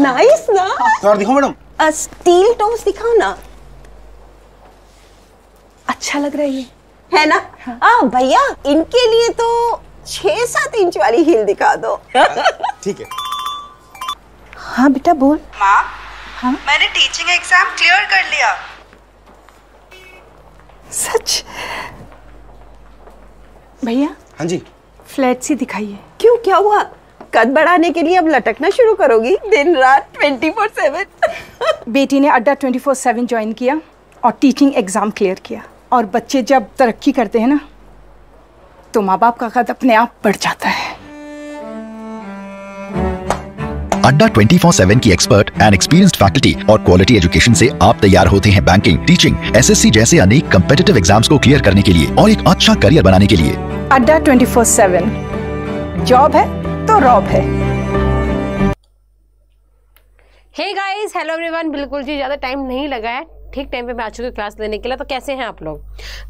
Nice ना। और दिखाओ मैडम, स्टील टॉप्स दिखाओ ना, अच्छा लग रहा है ये, है ना। हाँ भैया, इनके लिए तो 6-7 इंच वाली हील दिखा दो। ठीक है। हाँ बेटा बोल। माँ, हाँ मैंने टीचिंग एग्जाम क्लियर कर लिया। सच भैया? हाँ जी। फ्लैट सी दिखाइए। क्यों, क्या हुआ? कद बढ़ाने के लिए अब लटकना शुरू करोगी दिन रात 24/7? बेटी ने अड्डा 24/7 ज्वाइन किया और टीचिंग एग्जाम क्लियर किया, और बच्चे जब तरक्की करते हैं ना तो माँ बाप का कद अपने आप बढ़ जाता है। अड्डा 24/7 की एक्सपर्ट एंड एक्सपीरियंस्ड फैकल्टी और क्वालिटी एजुकेशन से आप तैयार होते हैं बैंकिंग, टीचिंग, SSC जैसे अनेक कम्पिटिटिव एग्जाम्स को क्लियर करने के लिए और एक अच्छा करियर बनाने के लिए। अड्डा 24/7, जॉब है तो रॉब है। Hey guys, hello everyone. बिल्कुल जी, ज़्यादा टाइम नहीं लगा है, ठीक टाइम पे मैं आ चुकी हूँ क्लास लेने के लिए। तो कैसे हैं आप लोग?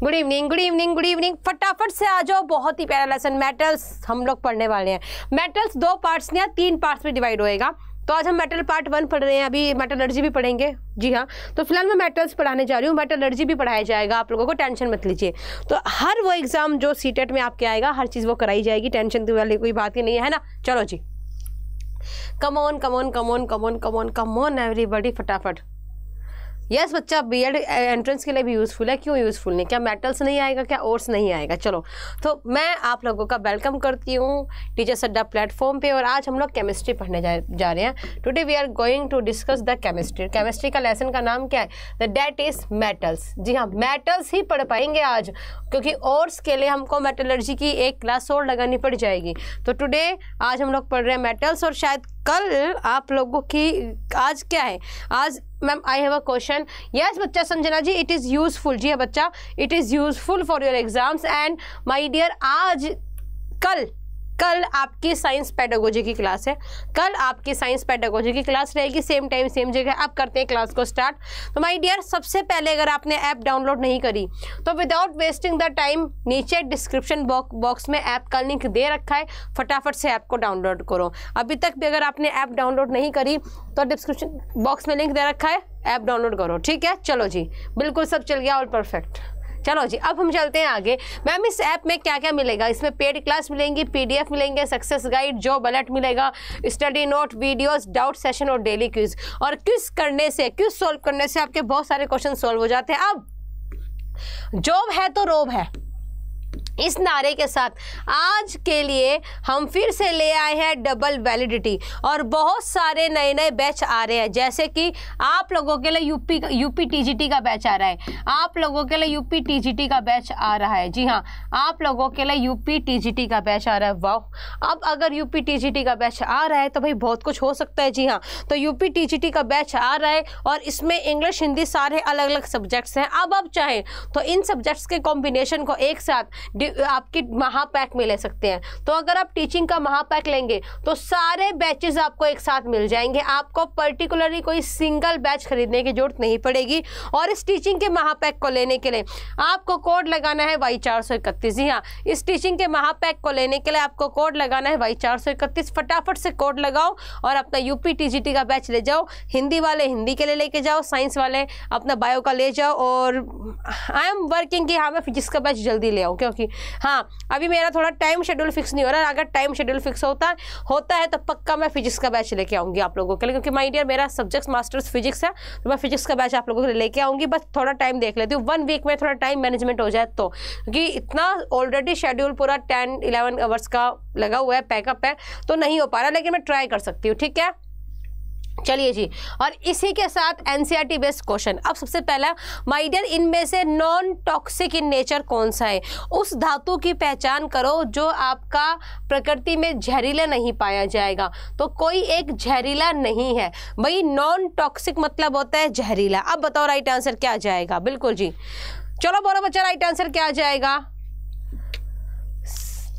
Good evening, good evening, good evening. फटाफट से आ जाओ, बहुत ही प्यारा लेसन। मेटल्स हम लोग पढ़ने वाले हैं। मेटल्स 2 पार्ट्स या 3 पार्ट्स में डिवाइड होएगा। तो आज हम मेटल पार्ट 1 पढ़ रहे हैं, अभी मेटलर्जी भी पढ़ेंगे। जी हाँ, तो फिलहाल मैं मेटल्स पढ़ाने जा रही हूँ, मेटलर्जी भी पढ़ाया जाएगा। आप लोगों को टेंशन मत लीजिए। तो हर वो एग्ज़ाम जो सीटेट में आपके आएगा, हर चीज़ वो कराई जाएगी, टेंशन वाली कोई बात ही नहीं है, है ना। चलो जी, come on come on come on come on come on come on everybody, फटाफट। यस बच्चा, बीएड एंट्रेंस के लिए भी यूज़फुल है। क्यों यूज़फुल नहीं? क्या मेटल्स नहीं आएगा, क्या ओर्स नहीं आएगा? चलो, तो मैं आप लोगों का वेलकम करती हूँ टीचर अड्डा प्लेटफॉर्म पे, और आज हम लोग केमिस्ट्री पढ़ने जा रहे हैं। Today we are going to discuss the chemistry. Chemistry का लेसन का नाम क्या है? The date is metals. जी हाँ, मेटल्स ही पढ़ पाएंगे आज, क्योंकि ओर्स के लिए हमको मेटलर्जी की एक क्लास और लगानी पड़ जाएगी। तो टुडे आज हम लोग पढ़ रहे हैं मेटल्स, और शायद कल आप लोगों की, आज क्या है, आज ma'am I have a question. Yes बच्चा, Sanjana ji, it is useful. जी हाँ बच्चा, it is useful for your exams. And my dear, आज कल आपकी साइंस पेडागोजी की क्लास है। कल आपकी साइंस पेडागोजी की क्लास रहेगी, सेम टाइम सेम जगह। आप करते हैं क्लास को स्टार्ट। तो माय डियर, सबसे पहले अगर आपने ऐप डाउनलोड नहीं करी तो विदाउट वेस्टिंग द टाइम नीचे डिस्क्रिप्शन बॉक्स में ऐप का लिंक दे रखा है, फटाफट से ऐप को डाउनलोड करो। अभी तक भी अगर आपने ऐप डाउनलोड नहीं करी तो डिस्क्रिप्शन बॉक्स में लिंक दे रखा है, ऐप डाउनलोड करो, ठीक है। चलो जी, बिल्कुल सब चल गया, ऑल परफेक्ट। चलो जी, अब हम चलते हैं आगे। मैम इस ऐप में क्या क्या मिलेगा? इसमें पेड क्लास मिलेंगी, PDF मिलेंगे, सक्सेस गाइड, जॉब अलर्ट मिलेगा, study note, videos, doubt session और डेली क्विज। और क्विज करने से, क्विज सॉल्व करने से आपके बहुत सारे क्वेश्चन सॉल्व हो जाते हैं। अब जॉब है तो रॉब है, इस नारे के साथ आज के लिए हम फिर से ले आए हैं डबल वैलिडिटी, और बहुत सारे नए नए बैच आ रहे हैं। जैसे कि आप लोगों के लिए यूपी TGT का बैच आ रहा है, आप लोगों के लिए यूपी TGT का बैच आ रहा है। जी हाँ, आप लोगों के लिए यूपी TGT का बैच आ रहा है। वाह, अब अगर यूपी TGT का बैच आ रहा है तो भाई बहुत कुछ हो सकता है। जी हाँ, तो यूपी TGT का बैच आ रहा है, और इसमें इंग्लिश, हिंदी सारे अलग अलग सब्जेक्ट्स हैं। अब आप चाहें तो इन सब्जेक्ट्स के कॉम्बिनेशन को एक साथ आपकी महापैक में ले सकते हैं। तो अगर आप टीचिंग का महापैक लेंगे तो सारे बैचेस आपको एक साथ मिल जाएंगे, आपको पर्टिकुलरली कोई सिंगल बैच खरीदने की जरूरत नहीं पड़ेगी। और इस टीचिंग के महापैक को लेने के लिए आपको कोड लगाना है Y431। जी हाँ, इस टीचिंग के महापैक को लेने के लिए आपको कोड लगाना है Y431। फटाफट से कोड लगाओ और अपना UP TGT का बैच ले जाओ। हिंदी वाले हिंदी के लिए लेके जाओ, साइंस वाले अपना बायो का ले जाओ, और आई एम वर्किंग कि हाँ मैं फिजिक्स का बैच जल्दी ले आऊँ, क्योंकि हाँ अभी मेरा थोड़ा टाइम शेड्यूल फिक्स नहीं हो रहा है। अगर टाइम शेड्यूल फिक्स होता है तो पक्का मैं फिजिक्स का बैच लेके आऊँगी आप लोगों के लिए, क्योंकि माय डियर मेरा सब्जेक्ट मास्टर्स फिजिक्स है, तो मैं फिजिक्स का बैच आप लोगों के लिए लेके आऊँगी। बस थोड़ा टाइम देख लेती हूँ, 1 वीक में थोड़ा टाइम मैनेजमेंट हो जाए तो, क्योंकि इतना ऑलरेडी शेड्यूल पूरा 10-11 आवर्स का लगा हुआ है, पैकअप है, तो नहीं हो पा रहा, लेकिन मैं ट्राई कर सकती हूँ, ठीक है। चलिए जी, और इसी के साथ NCERT बेस्ड क्वेश्चन। अब सबसे पहला, माय डियर, इनमें से नॉन टॉक्सिक इन नेचर कौन सा है? उस धातु की पहचान करो जो आपका प्रकृति में जहरीला नहीं पाया जाएगा। तो कोई एक जहरीला नहीं है भाई, नॉन टॉक्सिक मतलब होता है जहरीला। अब बताओ राइट आंसर क्या आ जाएगा? बिल्कुल जी, चलो बोलो बच्चा, राइट आंसर क्या आ जाएगा?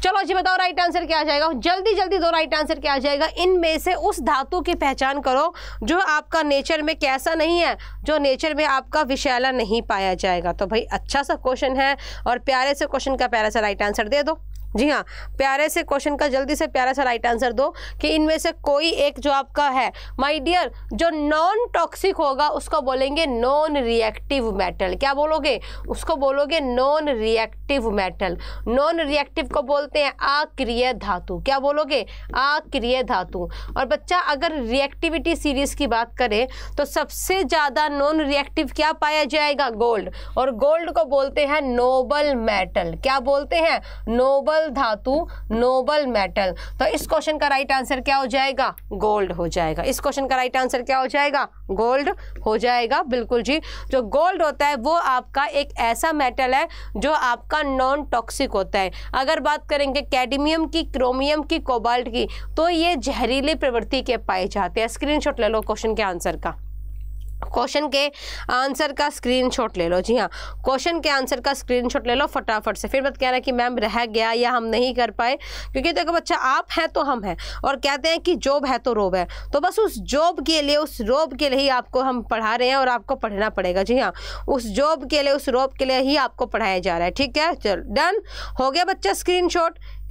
चलो जी बताओ राइट आंसर क्या आ जाएगा, जल्दी जल्दी दो, राइट आंसर क्या आ जाएगा? इनमें से उस धातु की पहचान करो जो आपका नेचर में कैसा नहीं है, जो नेचर में आपका विषैला नहीं पाया जाएगा। तो भाई अच्छा सा क्वेश्चन है, और प्यारे से क्वेश्चन का प्यारा सा राइट आंसर दे दो। जी हाँ, प्यारे से क्वेश्चन का जल्दी से प्यारा सा राइट आंसर दो कि इनमें से कोई एक जो आपका है। माय डियर, जो नॉन टॉक्सिक होगा उसको बोलेंगे नॉन रिएक्टिव मेटल। क्या बोलोगे? उसको बोलोगे non reactive metal. Non reactive को बोलते हैं अक्रिय धातु। क्या बोलोगे? अक्रिय धातु। और बच्चा अगर रिएक्टिविटी सीरीज की बात करें तो सबसे ज़्यादा नॉन रिएक्टिव क्या पाया जाएगा? गोल्ड। और गोल्ड को बोलते हैं नोबल मेटल। क्या बोलते हैं? नोबल धातु, नोबल मेटल। तो इस क्वेश्चन का राइट आंसर क्या हो जाएगा? गोल्ड हो जाएगा। इस क्वेश्चन का राइट आंसर क्या हो जाएगा? गोल्ड हो जाएगा। बिल्कुल जी, जो गोल्ड होता है वो आपका एक ऐसा मेटल है जो आपका नॉन टॉक्सिक होता है। अगर बात करेंगे कैडमियम की, क्रोमियम की, कोबाल्ट की, तो ये जहरीली प्रवृत्ति के पाए जाते हैं। स्क्रीनशॉट ले लो क्वेश्चन के आंसर का, क्वेश्चन के आंसर का स्क्रीनशॉट ले लो। जी हाँ, क्वेश्चन के आंसर का स्क्रीनशॉट ले लो फटाफट से। फिर मत कहना कि मैम रह गया या हम नहीं कर पाए, क्योंकि देखो बच्चा, आप हैं तो हम हैं, और कहते हैं कि जॉब है तो रोब है, तो बस उस जॉब के लिए, उस रोब के लिए ही आपको हम पढ़ा रहे हैं और आपको पढ़ना पड़ेगा। जी हाँ, उस जॉब के लिए, उस रोब के लिए ही आपको पढ़ाया जा रहा है। ठीक है, चल डन हो गया बच्चा।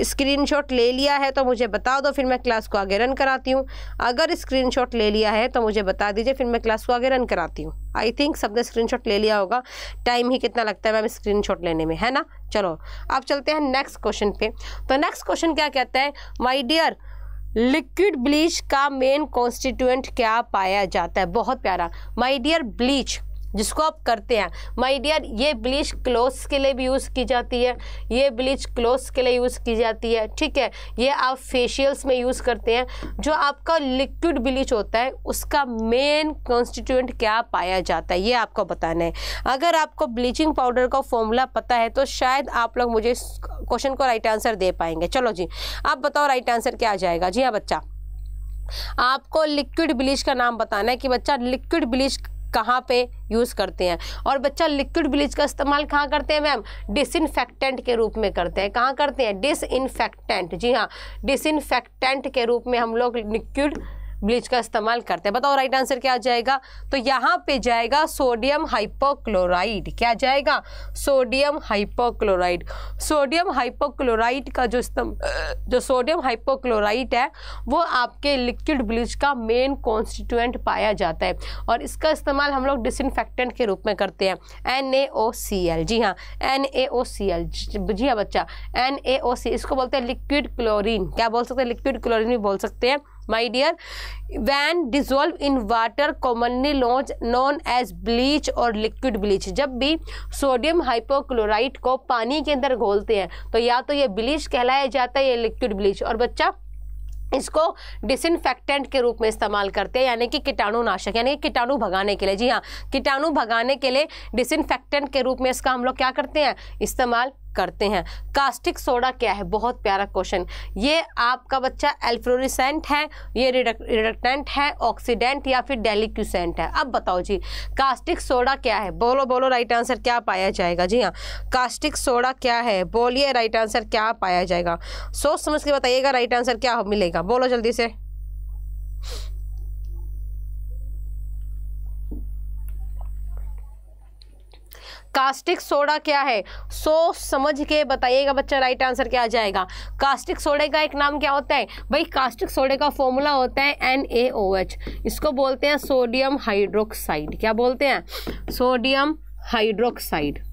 स्क्रीनशॉट ले लिया है तो मुझे बता दो, फिर मैं क्लास को आगे रन कराती हूँ। अगर स्क्रीनशॉट ले लिया है तो मुझे बता दीजिए, फिर मैं क्लास को आगे रन कराती हूँ। आई थिंक सबने स्क्रीनशॉट ले लिया होगा। टाइम ही कितना लगता है मैम स्क्रीनशॉट लेने में, है ना। चलो अब चलते हैं नेक्स्ट क्वेश्चन पे। तो नेक्स्ट क्वेश्चन क्या कहता है? माय डियर, लिक्विड ब्लीच का मेन कॉन्स्टिट्यूएंट क्या पाया जाता है? बहुत प्यारा। माय डियर, ब्लीच जिसको आप करते हैं, माय डियर, ये ब्लीच क्लोथ्स के लिए भी यूज़ की जाती है। ये ब्लीच क्लोथ्स के लिए यूज़ की जाती है, ठीक है। ये आप फेशियल्स में यूज़ करते हैं। जो आपका लिक्विड ब्लीच होता है उसका मेन कॉन्स्टिट्यूएंट क्या पाया जाता है, ये आपको बताना है। अगर आपको ब्लीचिंग पाउडर का फॉर्मूला पता है तो शायद आप लोग मुझे इस क्वेश्चन को राइट आंसर दे पाएंगे। चलो जी, आप बताओ राइट आंसर क्या आ जाएगा। जी हाँ बच्चा, आपको लिक्विड ब्लीच का नाम बताना है कि बच्चा लिक्विड ब्लीच कहाँ पे यूज़ करते हैं। और बच्चा लिक्विड ब्लीच का इस्तेमाल कहाँ करते हैं मैम? डिसइंफेक्टेंट के रूप में करते हैं। कहाँ करते हैं? डिसइंफेक्टेंट। जी हाँ, डिसइंफेक्टेंट के रूप में हम लोग लिक्विड ब्लीच का इस्तेमाल करते हैं। बताओ राइट आंसर क्या आ जाएगा? तो यहाँ पे जाएगा सोडियम हाइपोक्लोराइड। क्या जाएगा? Sodium hypochloride. सोडियम हाइपोक्लोराइड का जो सोडियम हाइपोक्लोराइड है वो आपके लिक्विड ब्लीच का मेन कॉन्स्टिट्यूएंट पाया जाता है। और इसका इस्तेमाल हम लोग डिसइंफेक्टेंट के रूप में करते हैं। NaOCl। जी हाँ, NaOCl। जी हाँ बच्चा, NaOCl इसको बोलते हैं लिक्विड क्लोरीन। क्या बोल सकते हैं? लिक्विड क्लोरीन भी बोल सकते हैं। My dear, when dissolved in water commonly known as bleach और liquid bleach। जब भी सोडियम हाइपोक्लोराइड को पानी के अंदर घोलते हैं तो या तो ये ब्लीच कहलाया जाता है, ये लिक्विड ब्लीच। और बच्चा इसको डिसइंफेक्टेंट के रूप में इस्तेमाल करते हैं, यानी कि कीटाणुनाशक, यानी कि कीटाणु भगाने के लिए। जी हाँ, कीटाणु भगाने के लिए डिसइंफेक्टेंट के रूप में इसका हम लोग क्या करते हैं? इस्तेमाल करते हैं। कास्टिक सोडा क्या है? बहुत प्यारा क्वेश्चन। ये आपका बच्चा एल्फ्लोरिसेंट है, ये रिडक्टेंट है, ऑक्सीडेंट या फिर डेलिक्यूसेंट है। अब बताओ जी, कास्टिक सोडा क्या है? बोलो बोलो राइट आंसर क्या पाया जाएगा। जी हाँ, कास्टिक सोडा क्या है? बोलिए राइट आंसर क्या पाया जाएगा। सोच समझ के बताइएगा राइट आंसर क्या मिलेगा। बोलो जल्दी से। कास्टिक सोडा क्या है? सोच समझ के बताइएगा बच्चा राइट आंसर क्या आ जाएगा। कास्टिक सोडे का एक नाम क्या होता है भाई? कास्टिक सोडे का फॉर्मूला होता है NaOH। इसको बोलते हैं सोडियम हाइड्रोक्साइड। क्या बोलते हैं? Sodium hydroxide,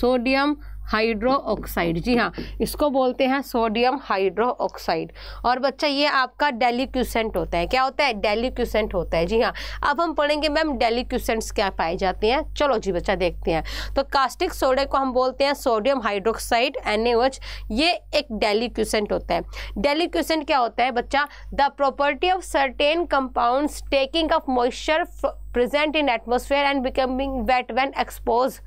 sodium hydro oxide. जी हाँ, इसको बोलते हैं सोडियम हाइड्रो ऑक्साइड। और बच्चा ये आपका डेलिक्यूसेंट होता है। क्या होता है? डेलिक्यूसेंट होता है। जी हाँ, अब हम पढ़ेंगे मैम डेलिक्यूसेंट्स क्या पाए जाते हैं। चलो जी बच्चा देखते हैं। तो कास्टिक सोडे को हम बोलते हैं सोडियम हाइड्रोक्साइड, NaOH। ये एक डेलिक्यूसेंट होता है। डेलिक्यूसेंट क्या होता है बच्चा? The property of certain compounds taking of moisture present in atmosphere and becoming wet when expose.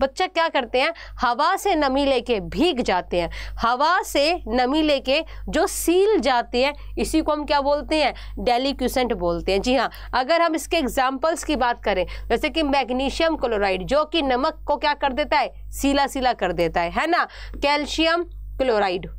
बच्चा क्या करते हैं? हवा से नमी लेके भीग जाते हैं। हवा से नमी लेके जो सील जाती है, इसी को हम क्या बोलते हैं? डेलिक्यूसेंट बोलते हैं। जी हाँ, अगर हम इसके एग्जांपल्स की बात करें, जैसे कि मैग्नीशियम क्लोराइड जो कि नमक को क्या कर देता है? सीला सीला कर देता है ना। Calcium chloride,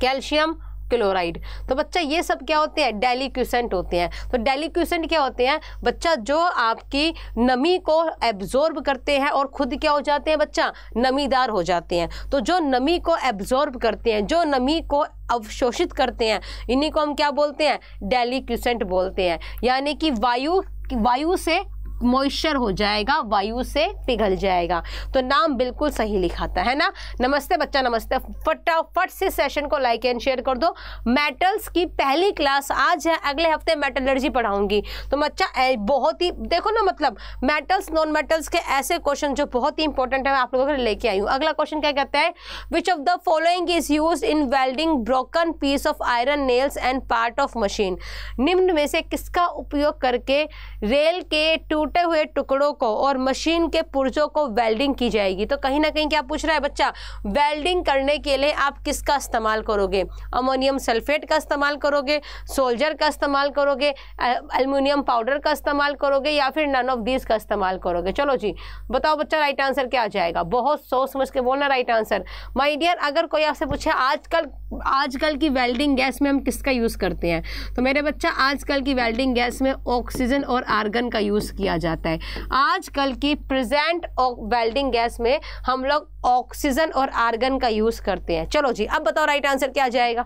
calcium chloride. तो बच्चा ये सब क्या होते हैं, डेलिक्यूसेंट होते हैं। तो डेलिक्यूसेंट क्या होते हैं बच्चा, जो आपकी नमी को एब्जॉर्ब करते हैं और खुद क्या हो जाते हैं बच्चा, नमीदार हो जाते हैं। तो जो नमी को एब्जॉर्ब करते हैं, जो नमी को अवशोषित करते हैं, इन्हीं को हम क्या बोलते हैं, डेलिक्यूसेंट बोलते हैं। यानी कि वायु से मॉइस्चर हो जाएगा, वायु से पिघल जाएगा। तो नाम बिल्कुल सही लिखा था, है ना। नमस्ते बच्चा, नमस्ते। फटाफट से सेशन को लाइक एंड शेयर कर दो। मेटल्स की पहली क्लास आज है, अगले हफ्ते मेटलर्जी पढ़ाऊंगी। तो बच्चा बहुत ही देखो ना, मतलब मेटल्स नॉन मेटल्स के ऐसे क्वेश्चन जो बहुत ही इंपॉर्टेंट है, मैं आप लोगों को लेके आई हूँ। अगला क्वेश्चन क्या कहता है, which of the following is use in welding broken piece of iron nails and part of machine. निम्न में से किसका उपयोग करके रेल के टूटे हुए टुकड़ों को और मशीन के पुर्जों को वेल्डिंग की जाएगी। तो कहीं ना कहीं क्या पूछ रहा है बच्चा, वेल्डिंग करने के लिए आप किसका इस्तेमाल करोगे, अमोनियम सल्फेट का इस्तेमाल करोगे, सोल्जर का इस्तेमाल करोगे, एल्युमिनियम पाउडर का इस्तेमाल करोगे, या फिर नन ऑफ दीज का इस्तेमाल करोगे। चलो जी बताओ बच्चा, राइट आंसर क्या आ जाएगा। बहुत सोच समझ के बोलना राइट आंसर माय डियर। अगर कोई आपसे पूछे आजकल की वेल्डिंग गैस में हम किसका यूज़ करते हैं, तो मेरे बच्चा आजकल की वेल्डिंग गैस में ऑक्सीजन और आर्गन का यूज़ किया जाता है। आजकल की प्रेजेंट वेल्डिंग गैस में हम लोग ऑक्सीजन और आर्गन का यूज़ करते हैं। चलो जी अब बताओ राइट आंसर क्या आ जाएगा।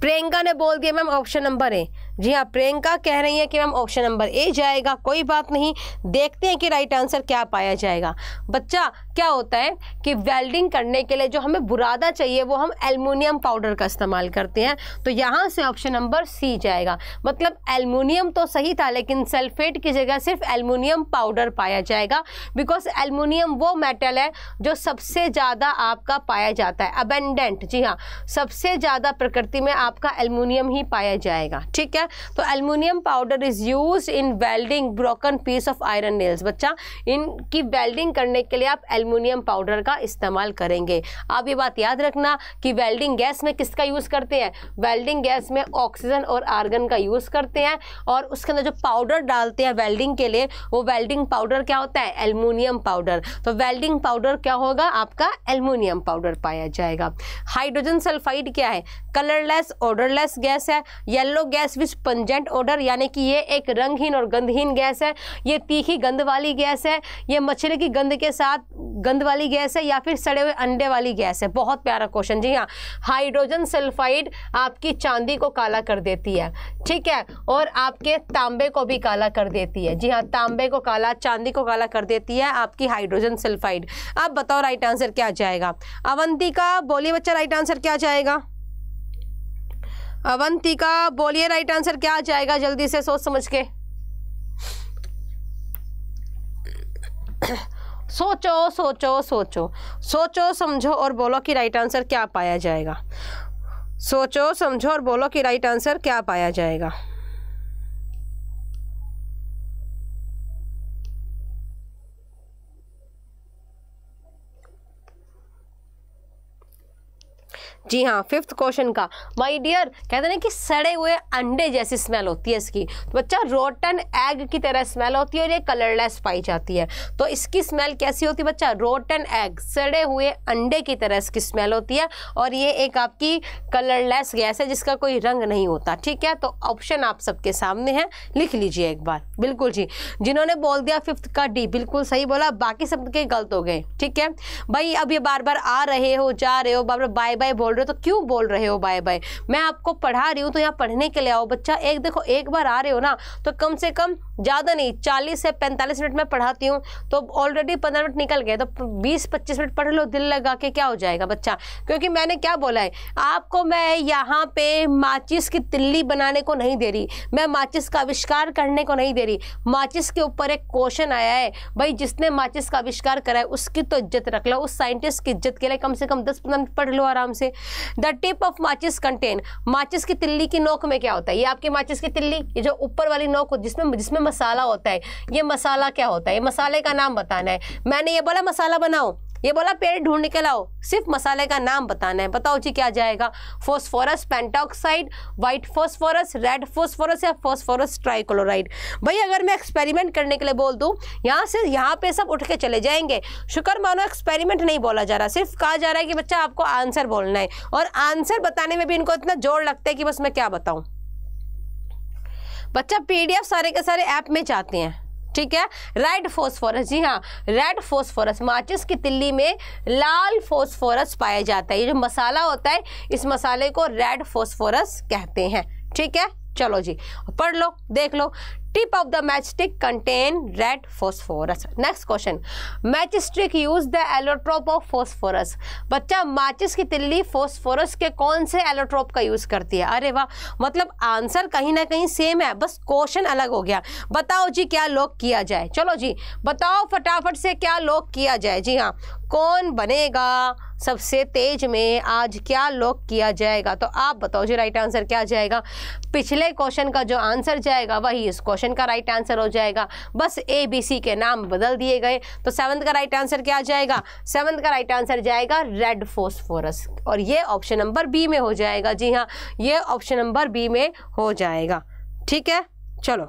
प्रियंका ने बोल दिया मैम ऑप्शन नंबर ए। जी हाँ, प्रियंका कह रही है कि मैम ऑप्शन नंबर ए जाएगा। कोई बात नहीं, देखते हैं कि राइट आंसर क्या पाया जाएगा। बच्चा क्या होता है कि वेल्डिंग करने के लिए जो हमें बुरादा चाहिए वो हम एल्युमिनियम पाउडर का इस्तेमाल करते हैं। तो यहाँ से ऑप्शन नंबर सी जाएगा। मतलब एल्युमिनियम तो सही था, लेकिन सल्फेट की जगह सिर्फ एल्युमिनियम पाउडर पाया जाएगा, बिकॉज एल्युमिनियम वो मेटल है जो सबसे ज़्यादा आपका पाया जाता है, अबेंडेंट। जी हाँ, सबसे ज़्यादा प्रकृति में आपका एल्युमिनियम ही पाया जाएगा। ठीक है, तो aluminium powder is used in welding broken piece of iron nails. बच्चा इनकी वेल्डिंग करने के लिए आप एल्युमिनियम पाउडर का इस्तेमाल करेंगे। आप ये बात याद रखना कि वेल्डिंग गैस में किसका यूज़ करते हैं, वेल्डिंग गैस में ऑक्सीजन और आर्गन का यूज़ करते हैं, और उसके अंदर जो पाउडर डालते हैं वेल्डिंग के लिए, वो वेल्डिंग पाउडर क्या होता है, एल्युमिनियम पाउडर। तो वेल्डिंग पाउडर क्या होगा आपका, एल्युमिनियम पाउडर पाया जाएगा। हाइड्रोजन सल्फाइड क्या है, कलरलेस ऑर्डरलेस गैस है, yellow gas which pungent odour, यानी कि ये एक रंगहीन और गंधहीन गैस है, ये तीखी गंध वाली गैस है, ये मच्छर की गंध के साथ गंध वाली गैस है, या फिर सड़े हुए अंडे वाली गैस है। बहुत प्यारा क्वेश्चन। जी हाँ, हाइड्रोजन सल्फाइड आपकी चांदी को काला कर देती है, ठीक है, और आपके तांबे को भी काला कर देती है। जी हाँ, तांबे को काला, चांदी को काला कर देती है आपकी हाइड्रोजन सल्फाइड। अब बताओ राइट आंसर क्या जाएगा। अवंतिका बोलिए बच्चा, राइट आंसर क्या जाएगा। अवंतिका बोलिए, राइट आंसर क्या आ जाएगा, जल्दी से सोच समझ के सोचो सोचो सोचो सोचो, समझो और बोलो कि राइट आंसर क्या पाया जाएगा। सोचो समझो और बोलो कि राइट आंसर क्या पाया जाएगा। जी हाँ, फिफ्थ क्वेश्चन का माय डियर कहते हैं कि सड़े हुए अंडे जैसी स्मेल होती है इसकी। तो बच्चा रोटन एग की तरह स्मेल होती है और ये कलरलेस पाई जाती है। तो इसकी स्मेल कैसी होती है बच्चा, रोटन एग, सड़े हुए अंडे की तरह इसकी स्मेल होती है, और ये एक आपकी कलरलेस गैस है जिसका कोई रंग नहीं होता। ठीक है, तो ऑप्शन आप सबके सामने है, लिख लीजिए एक बार। बिल्कुल जी, जिन्होंने बोल दिया फिफ्थ का डी, बिल्कुल सही बोला, बाकी सब के गलत हो गए। ठीक है भाई, अब ये बार बार आ रहे हो जा रहे हो, बार बार बाय बाय बोल, तो क्यों बोल रहे हो बाय बाय, मैं आपको पढ़ा रही हूं तो यहां पढ़ने के लिए आओ बच्चा। एक देखो, एक बार आ रहे हो ना तो कम से कम, ज्यादा नहीं 40 से 45 मिनट में पढ़ाती हूं, तो ऑलरेडी 15 मिनट निकल गए, तो 20-25 मिनट पढ़ लो दिल लगा के, क्या हो जाएगा बच्चा। क्योंकि मैंने क्या बोला है आपको, मैं यहाँ पे माचिस की तिल्ली बनाने को नहीं दे रही, मैं माचिस का आविष्कार करने को नहीं दे रही। माचिस के ऊपर एक क्वेश्चन आया है भाई, जिसने माचिस का आविष्कार करा है उसकी तो इज्जत रख लो, उस साइंटिस्ट की इज्जत के लिए कम से कम 10-15 मिनट पढ़ लो आराम से। द टिप ऑफ माचिस कंटेन, माचिस की तिल्ली की नोक में क्या होता है, ये आपकी माचिस की तिल्ली, ये जो ऊपर वाली नोक जिसमें मसाला होता है, ये मसाला क्या होता है, ये मसाले का नाम बताना है। मैंने ये बोला मसाला बनाओ, ये बोला पेड़ ढूंढ के लाओ, सिर्फ मसाले का नाम बताना है, बताओ जी क्या जाएगा, phosphorus pentoxide, white phosphorus, red phosphorus या फॉस्फोरस ट्राइक्लोराइड। भाई अगर मैं एक्सपेरिमेंट करने के लिए बोल दूं यहाँ से यहाँ पे सब उठ के चले जाएंगे। शुक्र मानो एक्सपेरिमेंट नहीं बोला जा रहा, सिर्फ कहा जा रहा है कि बच्चा आपको आंसर बोलना है, और आंसर बताने में भी इनको इतना जोर लगता है कि बस मैं क्या बताऊँ। बच्चा PDF सारे के सारे ऐप में चाहते हैं, ठीक है। रेड फॉस्फोरस, जी हाँ रेड फॉस्फोरस माचिस की तिल्ली में लाल फॉस्फोरस पाया जाता है, ये जो मसाला होता है इस मसाले को रेड फॉस्फोरस कहते हैं, ठीक है। चलो जी पढ़ लो, देख लो। Tip of the match stick contain red phosphorus. Next question, match stick use the allotrope of phosphorus. बच्चा माचिस की तिल्ली फॉस्फोरस के कौन से एलोट्रोप का यूज करती है। अरे वाह, मतलब आंसर कहीं ना कहीं सेम है, बस क्वेश्चन अलग हो गया। बताओ जी क्या लॉक किया जाए। चलो जी बताओ फटाफट से क्या लॉक किया जाए। जी हाँ, कौन बनेगा सबसे तेज में आज, क्या लॉक किया जाएगा। तो आप बताओ जी राइट आंसर क्या जाएगा। पिछले क्वेश्चन का जो आंसर जाएगा वही इस क्वेश्चन का राइट आंसर हो जाएगा, बस ABC के नाम बदल दिए गए। तो 7th का राइट आंसर क्या जाएगा, 7th का राइट आंसर जाएगा रेड फॉस्फोरस, और ये ऑप्शन नंबर B में हो जाएगा। जी हाँ, ये ऑप्शन नंबर B में हो जाएगा, ठीक है। चलो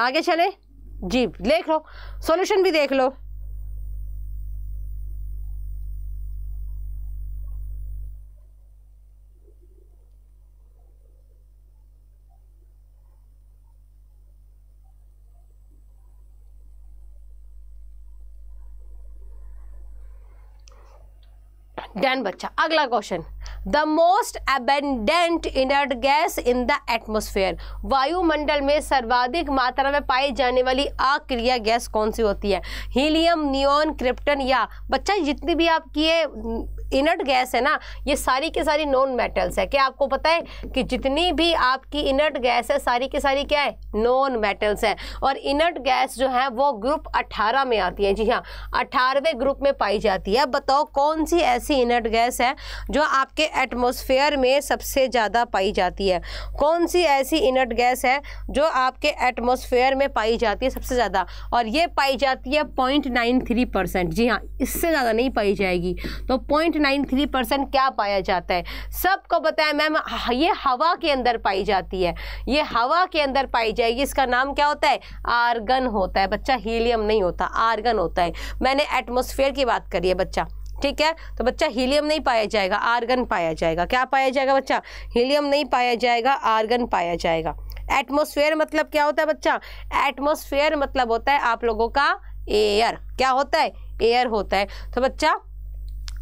आगे चले जी, देख लो सॉल्यूशन भी देख लो। डन बच्चा, अगला question, the most abundant inert gas in the atmosphere. वायुमंडल में सर्वाधिक मात्रा में पाई जाने वाली अक्रिय गैस कौन सी होती है। हीलियम, नियोन, क्रिप्टन या बच्चा जितनी भी आपकी ये इनर्ट गैस है ना, ये सारी की सारी नॉन मेटल्स है। क्या आपको पता है कि जितनी भी आपकी इनर्ट गैस है सारी की सारी क्या है, नॉन मेटल्स है। और इनर्ट गैस जो है वो ग्रुप 18 में आती है। जी हाँ, 18वें ग्रुप में पाई जाती है। बताओ कौन सी ऐसी इनर्ट गैस है जो आपके एटमॉस्फेयर में सबसे ज़्यादा पाई जाती है। कौन सी ऐसी इनर्ट गैस है जो आपके एटमॉस्फेयर में पाई जाती है सबसे ज़्यादा, और ये पाई जाती है 0.93%। जी हाँ, इससे ज़्यादा नहीं पाई जाएगी। तो 0.93% क्या पाया जाता है, सबको बताया मैम, ये हवा के अंदर पाई जाती है, ये हवा के अंदर पाई जाएगी। इसका नाम क्या होता है, आर्गन होता है बच्चा, हीलियम नहीं होता, आर्गन होता है। मैंने एटमॉस्फेयर की बात करी है बच्चा, ठीक है। तो बच्चा हीलियम नहीं पाया जाएगा, आर्गन पाया जाएगा। क्या पाया जाएगा बच्चा, हीलियम नहीं पाया जाएगा, आर्गन पाया जाएगा। एटमॉस्फेयर मतलब क्या होता है बच्चा, एटमॉस्फेयर मतलब होता है आप लोगों का एयर। क्या होता है, एयर होता है। तो बच्चा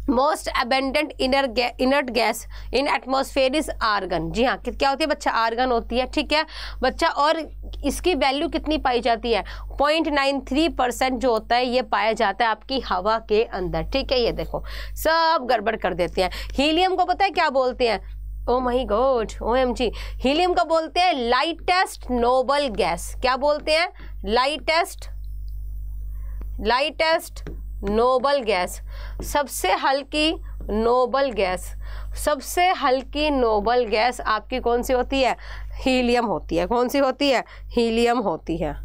most abundant inert gas in atmosphere is argon. जी हाँ, क्या होती है बच्चा, आर्गन होती है, ठीक है बच्चा। और इसकी वैल्यू कितनी पाई जाती है, 0.93% जो होता है ये पाया जाता है आपकी हवा के अंदर, ठीक है। ये देखो सब गड़बड़ कर देते हैं। हीलियम को पता है क्या बोलते हैं, oh my god, OMG, helium को बोलते हैं लाइटेस्ट नोबल गैस। क्या बोलते हैं, लाइटेस्ट नोबल गैस, सबसे हल्की नोबल गैस। सबसे हल्की नोबल गैस आपकी कौन सी होती है, हीलियम होती है। कौन सी होती है, हीलियम होती है।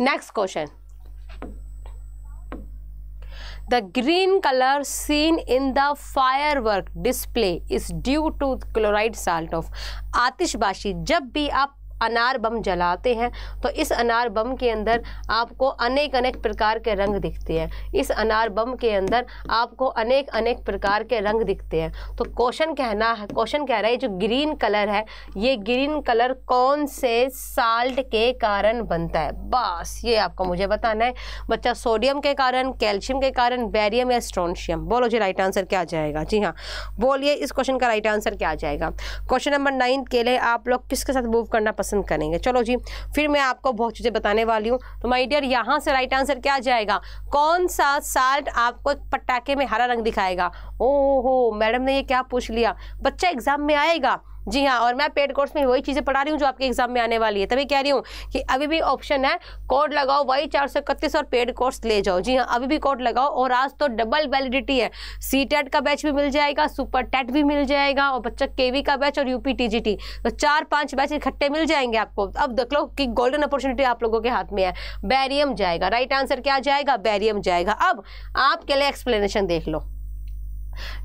Next question, the green colour seen in the fire work display is due to chloride salt of. आतिशबाजी, जब भी आप अनार बम जलाते हैं तो इस अनार बम के अंदर आपको अनेक अनेक प्रकार के रंग दिखते हैं। इस अनार बम के अंदर आपको अनेक अनेक प्रकार के रंग दिखते हैं। तो क्वेश्चन कह रहा है जो ग्रीन कलर है, ये ग्रीन कलर कौन से साल्ट के कारण बनता है, बस ये आपको मुझे बताना है बच्चा। सोडियम के कारण, कैल्शियम के कारण, बेरियम या स्ट्रोंशियम। बोलो जी राइट आंसर क्या जाएगा। जी हाँ बोलिए, इस क्वेश्चन का राइट आंसर क्या जाएगा। क्वेश्चन नंबर 9 के लिए आप लोग किसके साथ मूव करना पसंद लेसन करेंगे। चलो जी, फिर मैं आपको बहुत चीज़ें बताने वाली हूँ। तो माय डियर, यहाँ से राइट आंसर क्या आ जाएगा? कौन सा साल्ट आपको पटाखे में हरा रंग दिखाएगा? ओहो, मैडम ने ये क्या पूछ लिया, बच्चा एग्जाम में आएगा। जी हाँ, और मैं पेड कोर्स में वही चीज़ें पढ़ा रही हूँ जो आपके एग्जाम में आने वाली है। तभी कह रही हूँ कि अभी भी ऑप्शन है, कोड लगाओ वही 431 और पेड कोर्स ले जाओ। जी हाँ, अभी भी कोड लगाओ। और आज तो डबल वैलिडिटी है, सीटेट का बैच भी मिल जाएगा, सुपर टेट भी मिल जाएगा, और बच्चा केवी का बैच और यूपी टीजीटी, तो 4-5 बैच इकट्ठे मिल जाएंगे आपको। अब देख लो कि गोल्डन अपॉर्चुनिटी आप लोगों के हाथ में है। बैरियम जाएगा, राइट आंसर क्या जाएगा? बैरियम जाएगा। अब आपके लिए एक्सप्लेनेशन देख लो।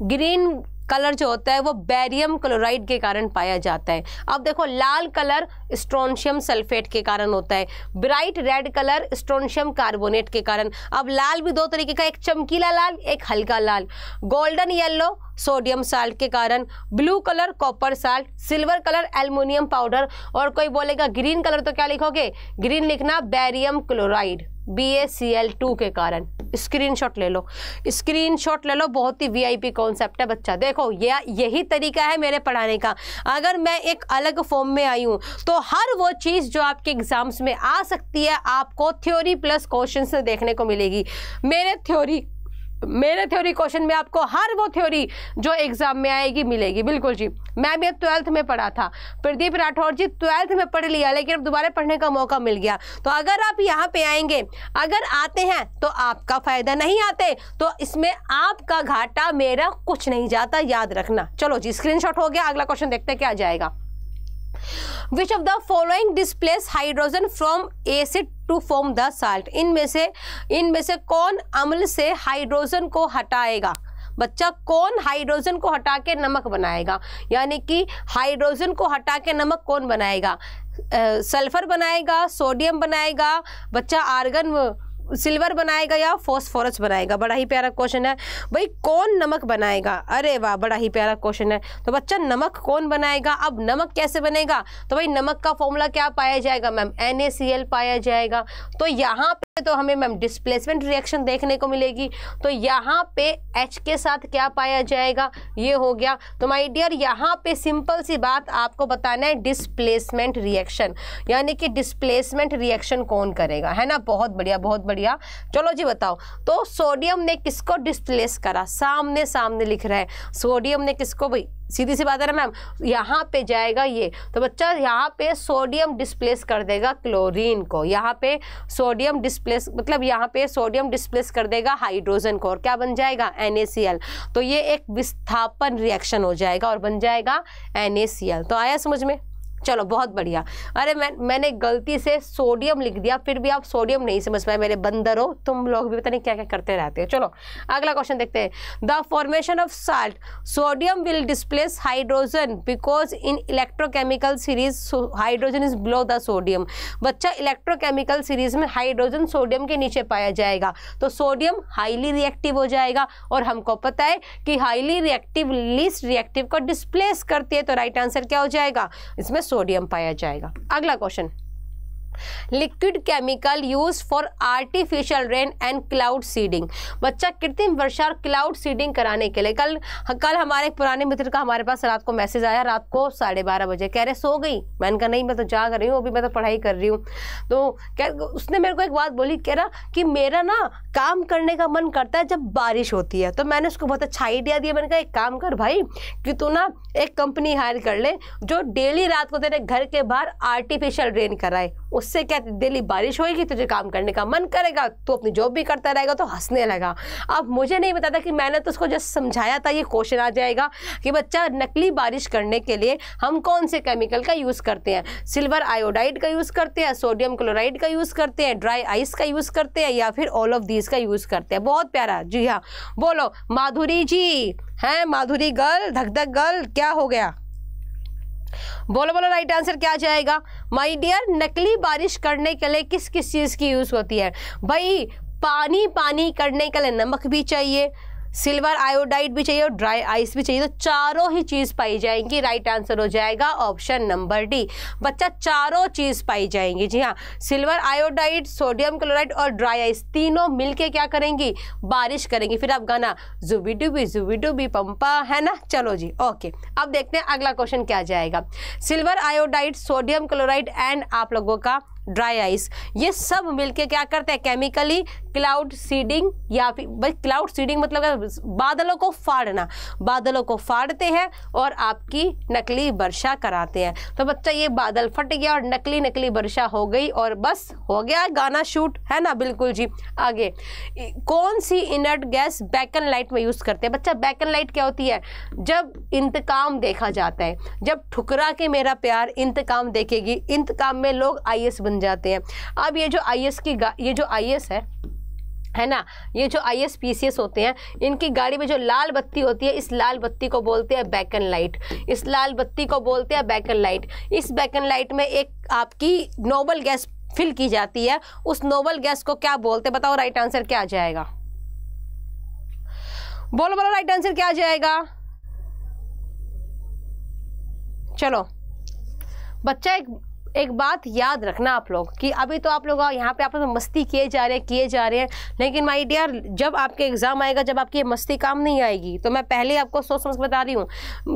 ग्रीन कलर जो होता है वो बैरियम क्लोराइड के कारण पाया जाता है। अब देखो, लाल कलर स्ट्रोंशियम सल्फेट के कारण होता है, bright red colour strontium carbonate के कारण। अब लाल भी दो तरीके का, एक चमकीला लाल, एक हल्का लाल। गोल्डन येलो सोडियम साल्ट के कारण, blue colour copper salt, silver colour aluminium powder. और कोई बोलेगा ग्रीन कलर, तो क्या लिखोगे? ग्रीन लिखना बैरियम क्लोराइड BaCl2 के कारण। स्क्रीनशॉट ले लो, स्क्रीनशॉट ले लो, बहुत ही VIP कॉन्सेप्ट है बच्चा। देखो, यही तरीका है मेरे पढ़ाने का। अगर मैं एक अलग फॉर्म में आई हूँ तो हर वो चीज़ जो आपके एग्जाम्स में आ सकती है आपको थ्योरी प्लस क्वेश्चन से देखने को मिलेगी। मेरे थ्योरी क्वेश्चन में आपको हर वो थ्योरी जो एग्जाम में आएगी मिलेगी। बिल्कुल जी, मैं भी 12th में पढ़ा था, प्रदीप राठौर जी 12th में पढ़ लिया, लेकिन अब दोबारा पढ़ने का मौका मिल गया। तो अगर आप यहाँ पे आएंगे, अगर आते हैं तो आपका फायदा, नहीं आते तो इसमें आपका घाटा, मेरा कुछ नहीं जाता, याद रखना। चलो जी, स्क्रीनशॉट हो गया। अगला क्वेश्चन देखते हैं क्या जाएगा। Which of the following displaces hydrogen from acid to form the salt? इनमें से कौन अम्ल से हाइड्रोजन को हटाएगा? बच्चा, कौन हाइड्रोजन को हटा के नमक बनाएगा? यानी कि हाइड्रोजन को हटा के नमक कौन बनाएगा? सल्फर बनाएगा, सोडियम बनाएगा बच्चा, आर्गन, सिल्वर बनाएगा या फॉस्फोरस बनाएगा? बड़ा ही प्यारा क्वेश्चन है भाई, कौन नमक बनाएगा? अरे वाह, बड़ा ही प्यारा क्वेश्चन है। तो बच्चा, नमक कौन बनाएगा? अब नमक कैसे बनेगा? तो भाई नमक का फॉर्मूला क्या पाया जाएगा मैम? NaCl पाया जाएगा। तो यहाँ पे तो हमें मैम डिस्प्लेसमेंट रिएक्शन देखने को मिलेगी। तो यहाँ पे H के साथ क्या पाया जाएगा? ये हो गया। तो माय डियर, यहाँ पे सिंपल सी बात आपको बताना है, डिस्प्लेसमेंट रिएक्शन, यानी कि डिस्प्लेसमेंट रिएक्शन कौन करेगा, है ना? बहुत बढ़िया, बहुत बढ़िया। चलो जी बताओ, तो सोडियम ने किसको डिस्प्लेस करा? सामने सामने लिख रहा है, सोडियम ने किसको? भाई सीधी सी बात है ना मैम, यहाँ पे जाएगा ये। तो बच्चा, यहाँ पे सोडियम डिस्प्लेस कर देगा क्लोरीन को, यहाँ पे सोडियम डिस्प्लेस, मतलब यहाँ पे सोडियम डिस्प्लेस कर देगा हाइड्रोजन को, और क्या बन जाएगा? NaCl। तो ये एक विस्थापन रिएक्शन हो जाएगा और बन जाएगा NaCl। तो आया समझ में? चलो बहुत बढ़िया। अरे मैंने गलती से सोडियम लिख दिया, फिर भी आप सोडियम नहीं समझ पाए मेरे बंदर हो, तुम लोग भी पता नहीं क्या क्या करते रहते हो। चलो अगला क्वेश्चन देखते हैं। The formation of salt, sodium will displace hydrogen because in electrochemical series hydrogen is below the sodium. बच्चा, इलेक्ट्रोकेमिकल सीरीज में हाइड्रोजन सोडियम के नीचे पाया जाएगा, तो सोडियम हाईली रिएक्टिव हो जाएगा, और हमको पता है कि हाईली रिएक्टिव लीस्ट रिएक्टिव को डिस्प्लेस करती है। तो राइट आंसर क्या हो जाएगा? इसमें सोडियम पाया जाएगा। अगला question, liquid chemical use for artificial rain and cloud seeding. बच्चा, कृत्रिम वर्षा और क्लाउड सीडिंग कराने के लिए, कल हमारे पुराने मित्र का हमारे पास रात को मैसेज आया, रात को 12:30 बजे, कह रहे सो गई? मैंने कहा नहीं, मैं तो जाग रही हूँ अभी, मैं तो पढ़ाई कर रही हूँ। तो उसने मेरे को एक बात बोली, कह रहा कि मेरा ना काम करने का मन करता है जब बारिश होती है। तो मैंने उसको बहुत अच्छा आइडिया दिया, मैंने कहा एक काम कर भाई, कि तू ना एक कंपनी हायर कर ले जो डेली रात को तेरे घर के बाहर आर्टिफिशियल रेन कराए, उससे क्या डेली बारिश होगी, तुझे काम करने का मन करेगा, तो अपनी जॉब भी करता रहेगा। तो हंसने लगा। अब मुझे नहीं पता था कि मैंने तो उसको जस्ट समझाया था ये क्वेश्चन आ जाएगा कि बच्चा, नकली बारिश करने के लिए हम कौन से केमिकल का यूज़ करते हैं? सिल्वर आयोडाइड का यूज़ करते हैं, सोडियम क्लोराइड का यूज़ करते हैं, ड्राई आइस का यूज़ करते हैं, या फिर ऑल ऑफ दीज का यूज़ करते हैं? बहुत प्यारा। जी हाँ, बोलो माधुरी जी, हैं माधुरी गर्ल, धक गर्ल, क्या हो गया? बोलो बोलो, राइट आंसर क्या जाएगा? माय डियर, नकली बारिश करने के लिए किस किस चीज़ की यूज़ होती है? भाई, पानी करने के लिए नमक भी चाहिए, सिल्वर आयोडाइड भी चाहिए और ड्राई आइस भी चाहिए। तो चारों ही चीज़ पाई जाएंगी। राइट आंसर हो जाएगा ऑप्शन नंबर डी। बच्चा चारों चीज़ पाई जाएंगी। जी हाँ, सिल्वर आयोडाइड, सोडियम क्लोराइड और ड्राई आइस तीनों मिलके क्या करेंगी, बारिश करेंगी। फिर आप गाना जुबी डुबी पंपा, है ना। चलो जी, ओके। अब देखते हैं अगला क्वेश्चन क्या जाएगा। Silver iodide, sodium chloride and आप लोगों का ड्राई आइस, ये सब मिलके क्या करते हैं केमिकली क्लाउड सीडिंग, या फिर भाई क्लाउड सीडिंग मतलब बादलों को फाड़ना। बादलों को फाड़ते हैं और आपकी नकली वर्षा कराते हैं। तो बच्चा ये बादल फट गया और नकली वर्षा हो गई और बस हो गया गाना शूट, है ना। बिल्कुल जी। आगे, कौन सी इनर्ट गैस बैकन लाइट में यूज़ करते हैं। बच्चा बैकन लाइट क्या होती है, जब इंतकाम देखा जाता है, जब ठुकरा के मेरा प्यार इंतकाम देखेगी, इंतकाम में लोग IS बन जाते हैं। अब ये जो IS की ये जो IS है ना, ये जो IS PCS होते हैं, इनकी गाड़ी में जो लाल बत्ती होती है, इस लाल बत्ती को बोलते हैं बैकन लाइट। इस लाल बत्ती को बोलते हैं बैकन लाइट। इस बैकन लाइट में एक आपकी नोबल गैस फिल की जाती है। उस नोबल गैस को क्या बोलते हैं, बताओ राइट आंसर क्या जाएगा। बोलो राइट आंसर क्या जाएगा। चलो बच्चा, एक बात याद रखना आप लोग कि अभी तो आप लोग यहाँ पे आप लोग मस्ती किए जा रहे हैं, लेकिन माय डियर जब आपके एग्ज़ाम आएगा, जब आपकी मस्ती काम नहीं आएगी, तो मैं पहले आपको सोच समझ बता रही हूँ।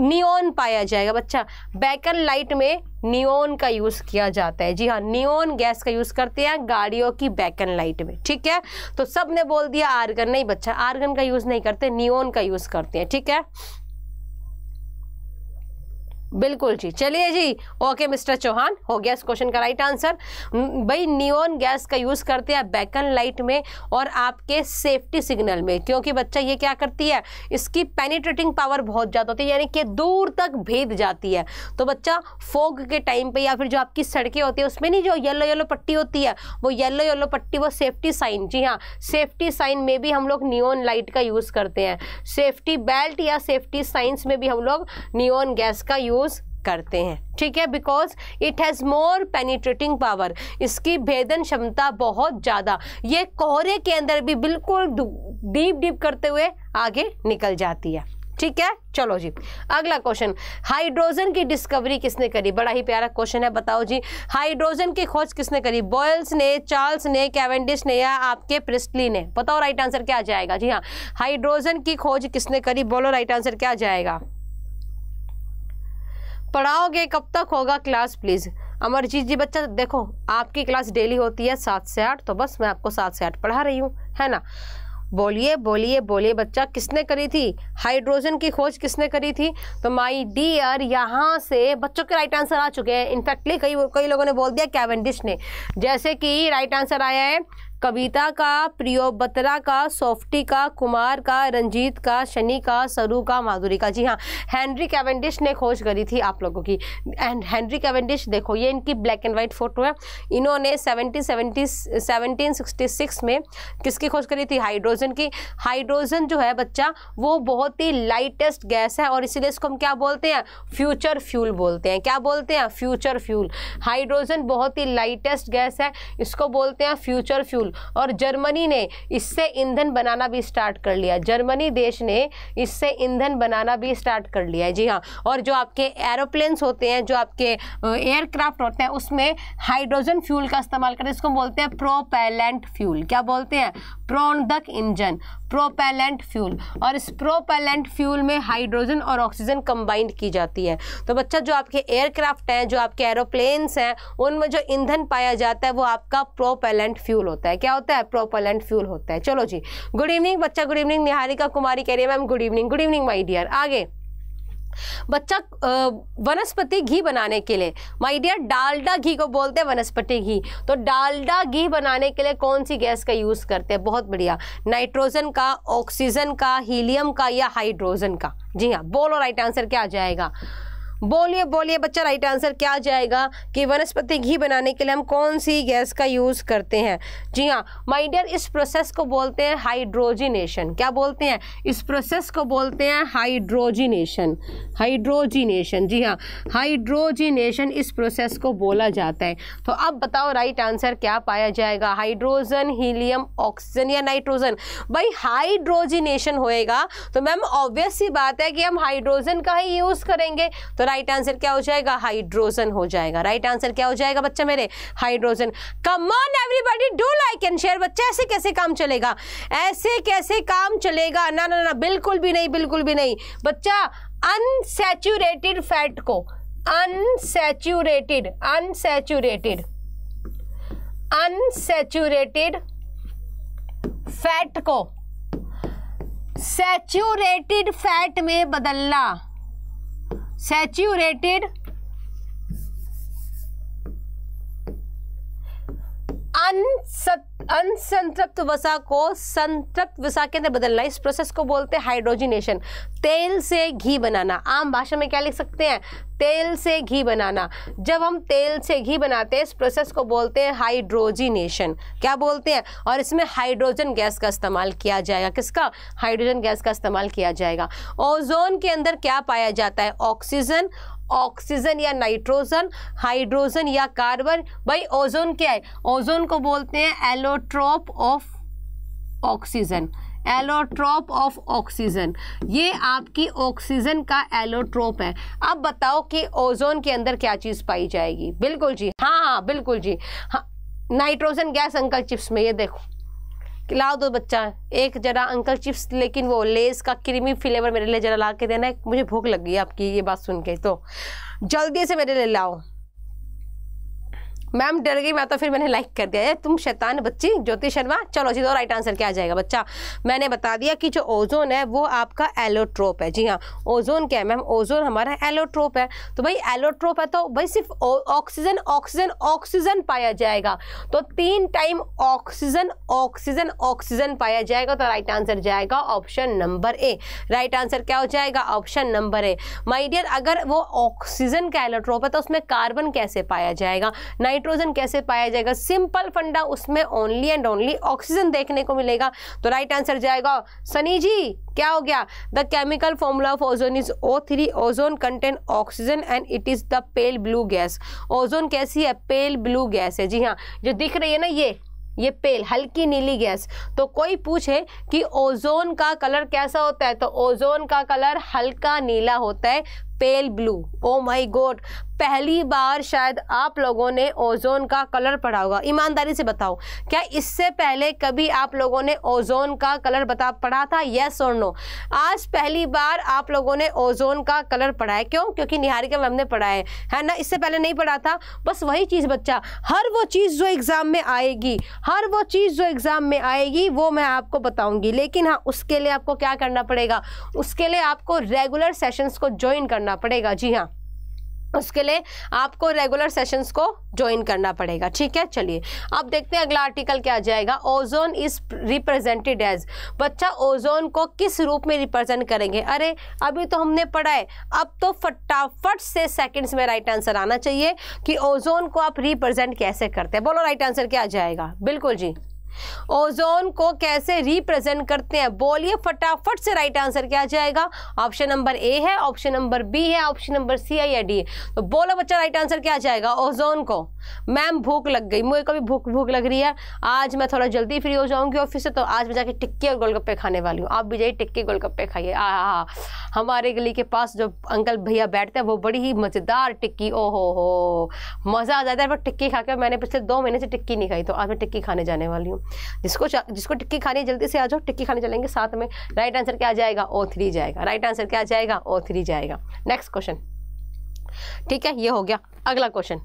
नियोन पाया जाएगा। बच्चा बैकन लाइट में नियोन का यूज़ किया जाता है। जी हाँ, नियोन गैस का यूज़ करते हैं गाड़ियों की बैकन लाइट में। ठीक है, तो सब ने बोल दिया आर्गन। नहीं बच्चा, आर्गन का यूज़ नहीं करते, नियोन का यूज़ करते हैं। ठीक है, बिल्कुल जी। चलिए जी, ओके मिस्टर चौहान, हो गया इस क्वेश्चन का राइट आंसर। भाई नियोन गैस का यूज़ करते हैं बैकन लाइट में और आपके सेफ्टी सिग्नल में, क्योंकि बच्चा ये क्या करती है, इसकी पेनिट्रेटिंग पावर बहुत ज़्यादा होती है, यानी कि दूर तक भेद जाती है। तो बच्चा फोग के टाइम पे या फिर जो आपकी सड़कें होती है उसमें नहीं, जो येलो पट्टी होती है, वो येलो पट्टी वो सेफ्टी साइन। जी हाँ, सेफ्टी साइन में भी हम लोग नियोन लाइट का यूज़ करते हैं। सेफ्टी बेल्ट या सेफ्टी साइंस में भी हम लोग नियोन गैस का करते हैं। ठीक है, because it has more penetrating power, इसकी भेदन क्षमता बहुत ज़्यादा। ये कोहरे के अंदर भी बिल्कुल डीप करते हुए आगे निकल जाती है। ठीक है, चलो जी। अगला क्वेश्चन, हाइड्रोजन की डिस्कवरी किसने करी। बड़ा ही प्यारा क्वेश्चन है, बताओ जी। हाइड्रोजन की खोज किसने करी, बॉयल्स ने, चार्ल्स ने, कैवेंडिश ने या आपके प्रिस्टली ने। बताओ राइट आंसर क्या जाएगा। जी हाँ, हाइड्रोजन की खोज किसने करी, बोलो राइट आंसर क्या जाएगा। पढ़ाओगे कब तक होगा क्लास प्लीज़। अमरजीत जी, बच्चा देखो आपकी क्लास डेली होती है 7 से 8, तो बस मैं आपको 7 से 8 पढ़ा रही हूँ, है ना। बोलिए बच्चा, किसने करी थी हाइड्रोजन की खोज, किसने करी थी। तो माय डियर यहाँ से बच्चों के राइट आंसर आ चुके हैं। इनफैक्टली कई लोगों ने बोल दिया कैवेंडिश ने, जैसे कि राइट आंसर आया है कविता का, प्रियोबत्रा का, सोफ्टी का, कुमार का, रंजीत का, शनि का, सरू का, माधुरी का। जी हाँ, हेनरी कैवेंडिश ने खोज करी थी आप लोगों की। एंड हेनरी कैवेंडिश, देखो ये इनकी ब्लैक एंड वाइट फोटो है। इन्होंने 1766 में किसकी खोज करी थी, हाइड्रोजन की। हाइड्रोजन जो है बच्चा, वो बहुत ही लाइटेस्ट गैस है और इसीलिए इसको हम क्या बोलते हैं, फ्यूचर फ्यूल बोलते हैं। क्या बोलते हैं, फ्यूचर फ्यूल। हाइड्रोजन बहुत ही लाइटेस्ट गैस है, इसको बोलते हैं फ्यूचर फ्यूल। और जर्मनी ने इससे ईंधन बनाना भी स्टार्ट कर लिया। जर्मनी देश ने इससे ईंधन बनाना भी स्टार्ट कर लिया है। जी हाँ, और जो आपके एरोप्लेन्स होते हैं, जो आपके एयरक्राफ्ट होते हैं, उसमें हाइड्रोजन फ्यूल का इस्तेमाल करते हैं। इसको बोलते हैं प्रोपेलेंट फ्यूल। क्या बोलते हैं, प्रोन्धक इंजन, प्रोपेलेंट फ्यूल। और इस प्रोपेलेंट फ्यूल में हाइड्रोजन और ऑक्सीजन कंबाइंड की जाती है। तो बच्चा जो आपके एयरक्राफ्ट हैं, जो आपके एरोप्लेन्स हैं, उनमें जो ईंधन पाया जाता है वो आपका प्रोपेलेंट फ्यूल होता है। क्या होता है, प्रोपेलेंट फ्यूल होता है। चलो जी, गुड इवनिंग बच्चा, गुड इवनिंग। निहारिका कुमारी कह रही है ma'am good evening. Good evening my dear. आगे बच्चा, वनस्पति घी बनाने के लिए, माय डियर डालडा घी को बोलते हैं वनस्पति घी। तो डालडा घी बनाने के लिए कौन सी गैस का यूज़ करते हैं, बहुत बढ़िया, नाइट्रोजन का, ऑक्सीजन का, हीलियम का या हाइड्रोजन का। जी हाँ, बोलो राइट आंसर क्या आ जाएगा। बोलिए बोलिए बच्चा, राइट आंसर क्या जाएगा कि वनस्पति घी बनाने के लिए हम कौन सी गैस का यूज़ करते हैं। जी हाँ माय डियर, इस प्रोसेस को बोलते हैं हाइड्रोजिनेशन। क्या बोलते हैं? इस प्रोसेस को बोलते हैं हाइड्रोजिनेशन। हाइड्रोजिनेशन, जी हाँ हाइड्रोजिनेशन इस प्रोसेस को बोला जाता है। तो अब बताओ राइट आंसर क्या पाया जाएगा? हाइड्रोजन, हीलियम, ऑक्सीजन या नाइट्रोजन? भाई हाइड्रोजिनेशन होएगा तो मैम ऑब्वियस सी बात है कि हम हाइड्रोजन का ही यूज़ करेंगे। तो राइट आंसर क्या हो जाएगा? हाइड्रोजन हो जाएगा। राइट आंसर क्या हो जाएगा बच्चा मेरे? Hydrogen. Come on everybody, do like and share. बच्चा ऐसे कैसे काम चलेगा? ऐसे कैसे काम चलेगा? ना ना ना, बिल्कुल भी नहीं, बिल्कुल भी नहीं बच्चा। अनसैचुरेटेड फैट को, अनसैचुरेटेड अनसैचुरेटेड अनसैचुरेटेड फैट को सैचुरेटेड फैट में बदलना। सैचुरेटेड अनसंतृप्त वसा को संतृप्त वसा के अंदर बदलना, इस प्रोसेस को बोलते हैं हाइड्रोजिनेशन। तेल से घी बनाना, आम भाषा में क्या लिख सकते हैं? तेल से घी बनाना। जब हम तेल से घी बनाते हैं इस प्रोसेस को बोलते हैं हाइड्रोजिनेशन। क्या बोलते हैं? और इसमें हाइड्रोजन गैस का इस्तेमाल किया जाएगा। किसका? हाइड्रोजन गैस का इस्तेमाल किया जाएगा। ओजोन के अंदर क्या पाया जाता है? ऑक्सीजन, ऑक्सीजन या नाइट्रोजन, हाइड्रोजन या कार्बन? भाई ओजोन क्या है? ओजोन को बोलते हैं allotrope of oxygen. Allotrope of oxygen, ये आपकी ऑक्सीजन का एलोट्रोप है। अब बताओ कि ओजोन के अंदर क्या चीज़ पाई जाएगी? बिल्कुल जी हाँ हाँ बिल्कुल जी हाँ, नाइट्रोजन गैस अंकल चिप्स में। ये देखो, लाओ दो बच्चा एक जरा अंकल चिप्स, लेकिन वो लेस का क्रीमी फ्लेवर मेरे लिए जरा ला के देना है, मुझे भूख लग गई आपकी ये बात सुन के। तो जल्दी से मेरे लिए लाओ। मैम डर गई मैं, तो फिर मैंने लाइक कर दिया। तुम शैतान बच्ची ज्योति शर्मा। चलो जी, तो राइट आंसर क्या आ जाएगा बच्चा? मैंने बता दिया कि जो ओजोन है वो आपका एलोट्रोप है। जी हाँ ओजोन क्या है मैम? ओजोन हमारा एलोट्रोप है। तो भाई एलोट्रोप है तो भाई सिर्फ ऑक्सीजन ऑक्सीजन ऑक्सीजन पाया जाएगा। तो 3 टाइम ऑक्सीजन ऑक्सीजन ऑक्सीजन पाया जाएगा। तो राइट आंसर जाएगा option number A. Right answer क्या हो जाएगा? Option number A. My dear, अगर वो ऑक्सीजन का एलोट्रोप है तो उसमें कार्बन कैसे पाया जाएगा? नाइट्रोजन कैसे पाया जाएगा? सिंपल फंडा, उसमें ओनली एंड ओनली ऑक्सीजन देखने को मिलेगा। तो राइट आंसर जाएगा। सनी जी क्या हो गया? The chemical formula of ozone is O3। Ozone contain oxygen and it is the pale blue gas. Ozone कैसी है? पेल ब्लू गैस है। जी हाँ, जो दिख रही है ना ये पेल हल्की नीली गैस। तो कोई पूछे कि ओजोन का कलर कैसा होता है तो ओजोन का कलर हल्का नीला होता है, pale blue. Oh my god, पहली बार शायद आप लोगों ने ओजोन का कलर पढ़ा होगा। ईमानदारी से बताओ, क्या इससे पहले कभी आप लोगों ने ओजोन का कलर पढ़ा था? यस और नो? आज पहली बार आप लोगों ने ओजोन का कलर पढ़ा है। क्यों? क्योंकि निहारिका मैम ने पढ़ा है ना? इससे पहले नहीं पढ़ा था। बस वही चीज़ बच्चा, हर वो चीज़ जो एग्ज़ाम में आएगी, हर वो चीज़ जो एग्ज़ाम में आएगी वो मैं आपको बताऊँगी। लेकिन हाँ, उसके लिए आपको क्या करना पड़ेगा? उसके लिए आपको रेगुलर सेशंस को ज्वाइन करना पड़ेगा। जी हाँ, उसके लिए आपको रेगुलर सेशंस को ज्वाइन करना पड़ेगा। ठीक है, चलिए अब देखते हैं अगला आर्टिकल क्या जाएगा। Ozone is represented as. बच्चा ओजोन को किस रूप में रिप्रेजेंट करेंगे? अरे अभी तो हमने पढ़ा है, अब तो फटाफट से सेकंड्स में राइट आंसर आना चाहिए कि ओजोन को आप रिप्रेजेंट कैसे करते हैं। बोलो राइट आंसर क्या जाएगा? बिल्कुल जी, ओजोन को कैसे रिप्रेजेंट करते हैं? बोलिए फटाफट से। राइट आंसर क्या जाएगा? ऑप्शन नंबर ए है, ऑप्शन नंबर बी है, ऑप्शन नंबर सी है या डी है? तो बोलो बच्चा राइट आंसर क्या जाएगा? ओजोन को। मैम भूख लग गई, मुझे कभी भूख लग रही है। आज मैं थोड़ा जल्दी फ्री हो जाऊंगी ऑफिस से, तो आज मैं जाके टिक्की और गोलगप्पे खाने वाली हूँ। आप भी जाइए टिक्की गोलगप्पे खाइए। आ हमारे गली के पास जो अंकल भैया बैठते हैं वो बड़ी ही मज़ेदार टिक्की, ओहो मज़ा आ जाता है। पर टिक्की खा के मैंने पिछले 2 महीने से टिक्की नहीं खाई, तो आज मैं टिक्की खाने जाने वाली हूँ। जिसको टिक्की खानी है जल्दी से आ जाओ, टिक्की खाने चलेंगे साथ में। राइट आंसर क्या जाएगा? O3 जाएगा। राइट आंसर क्या जाएगा? O3 जाएगा। नेक्स्ट क्वेश्चन, ठीक है ये हो गया। अगला क्वेश्चन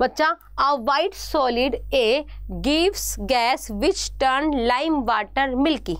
बच्चा, a white solid A gives gas which turn lime water milky.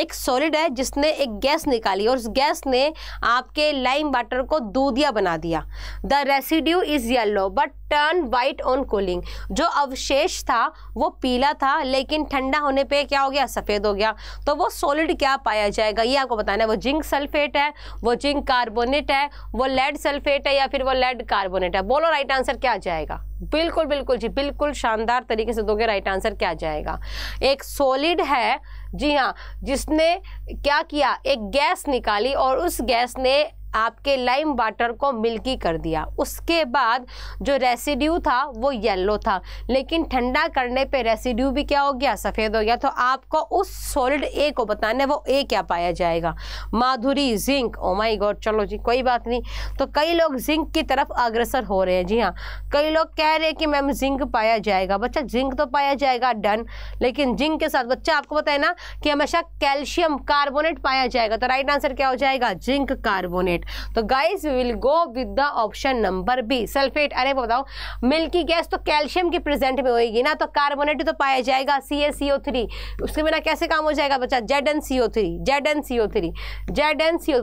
एक सॉलिड है जिसने एक गैस निकाली और उस गैस ने आपके लाइम वाटर को दूधिया बना दिया। The residue is yellow but turn white on cooling. जो अवशेष था वो पीला था लेकिन ठंडा होने पे क्या हो गया, सफ़ेद हो गया। तो वो सॉलिड क्या पाया जाएगा ये आपको बताना है। वो जिंक सल्फेट है, वो जिंक कार्बोनेट है, वो लेड सल्फेट है या फिर वो लेड कार्बोनेट है। बोलो राइट आंसर क्या जाएगा। बिल्कुल बिल्कुल जी बिल्कुल शानदार तरीके से दोगे, राइट आंसर क्या जाएगा। एक सॉलिड है जी हाँ जिसने क्या किया, एक गैस निकाली और उस गैस ने आपके लाइम वाटर को मिल्की कर दिया। उसके बाद जो रेसिड्यू था वो येलो था लेकिन ठंडा करने पे रेसिड्यू भी क्या हो गया, सफ़ेद हो गया। तो आपको उस सॉलिड ए को बताना है, वो ए क्या पाया जाएगा। Madhuri zinc, oh my god, चलो जी कोई बात नहीं। तो कई लोग जिंक की तरफ अग्रसर हो रहे हैं जी हाँ, कई लोग कह रहे हैं कि मैम जिंक पाया जाएगा। बच्चा जिंक तो पाया जाएगा डन, लेकिन जिंक के साथ बच्चा आपको बताए ना कि हमेशा कैल्शियम कार्बोनेट पाया जाएगा। तो राइट आंसर क्या हो जाएगा, जिंक कार्बोनेट। तो guys we will go with the option number B, sulphate. अरे बताओ मिल्की गैस तो कैल्शियम के प्रेजेंट में होगी ना, तो कार्बोनेट तो पाया जाएगा। CaCO3 उसके बिना कैसे काम हो जाएगा बच्चा। ZnCO3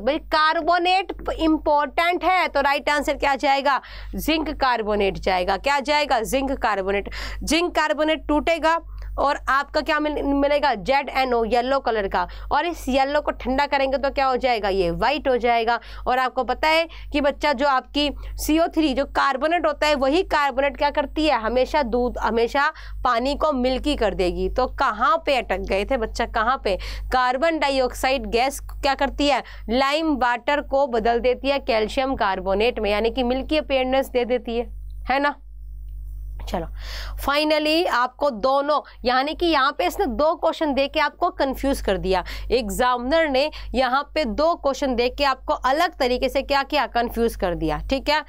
भाई कार्बोनेट इंपॉर्टेंट है। तो राइट आंसर क्या जाएगा, जिंक कार्बोनेट जाएगा। क्या जाएगा, जिंक कार्बोनेट। जिंक कार्बोनेट टूटेगा और आपका क्या मिलेगा, ZnO येलो कलर का। और इस येलो को ठंडा करेंगे तो क्या हो जाएगा, ये वाइट हो जाएगा। और आपको पता है कि बच्चा जो आपकी CO3 जो कार्बोनेट होता है वही कार्बोनेट क्या करती है, हमेशा दूध हमेशा पानी को मिल्की कर देगी। तो कहाँ पे अटक गए थे बच्चा, कहाँ पे, कार्बन डाइऑक्साइड गैस क्या करती है, लाइम वाटर को बदल देती है कैल्शियम कार्बोनेट में, यानी कि मिल्की अपीयरेंस दे देती है ना। चलो फाइनली आपको दोनों यानी कि यहाँ पे इसने दो क्वेश्चन देके आपको कंफ्यूज कर दिया। एग्जामिनर ने यहाँ पे दो क्वेश्चन देके आपको अलग तरीके से क्या किया, कंफ्यूज कर दिया। ठीक है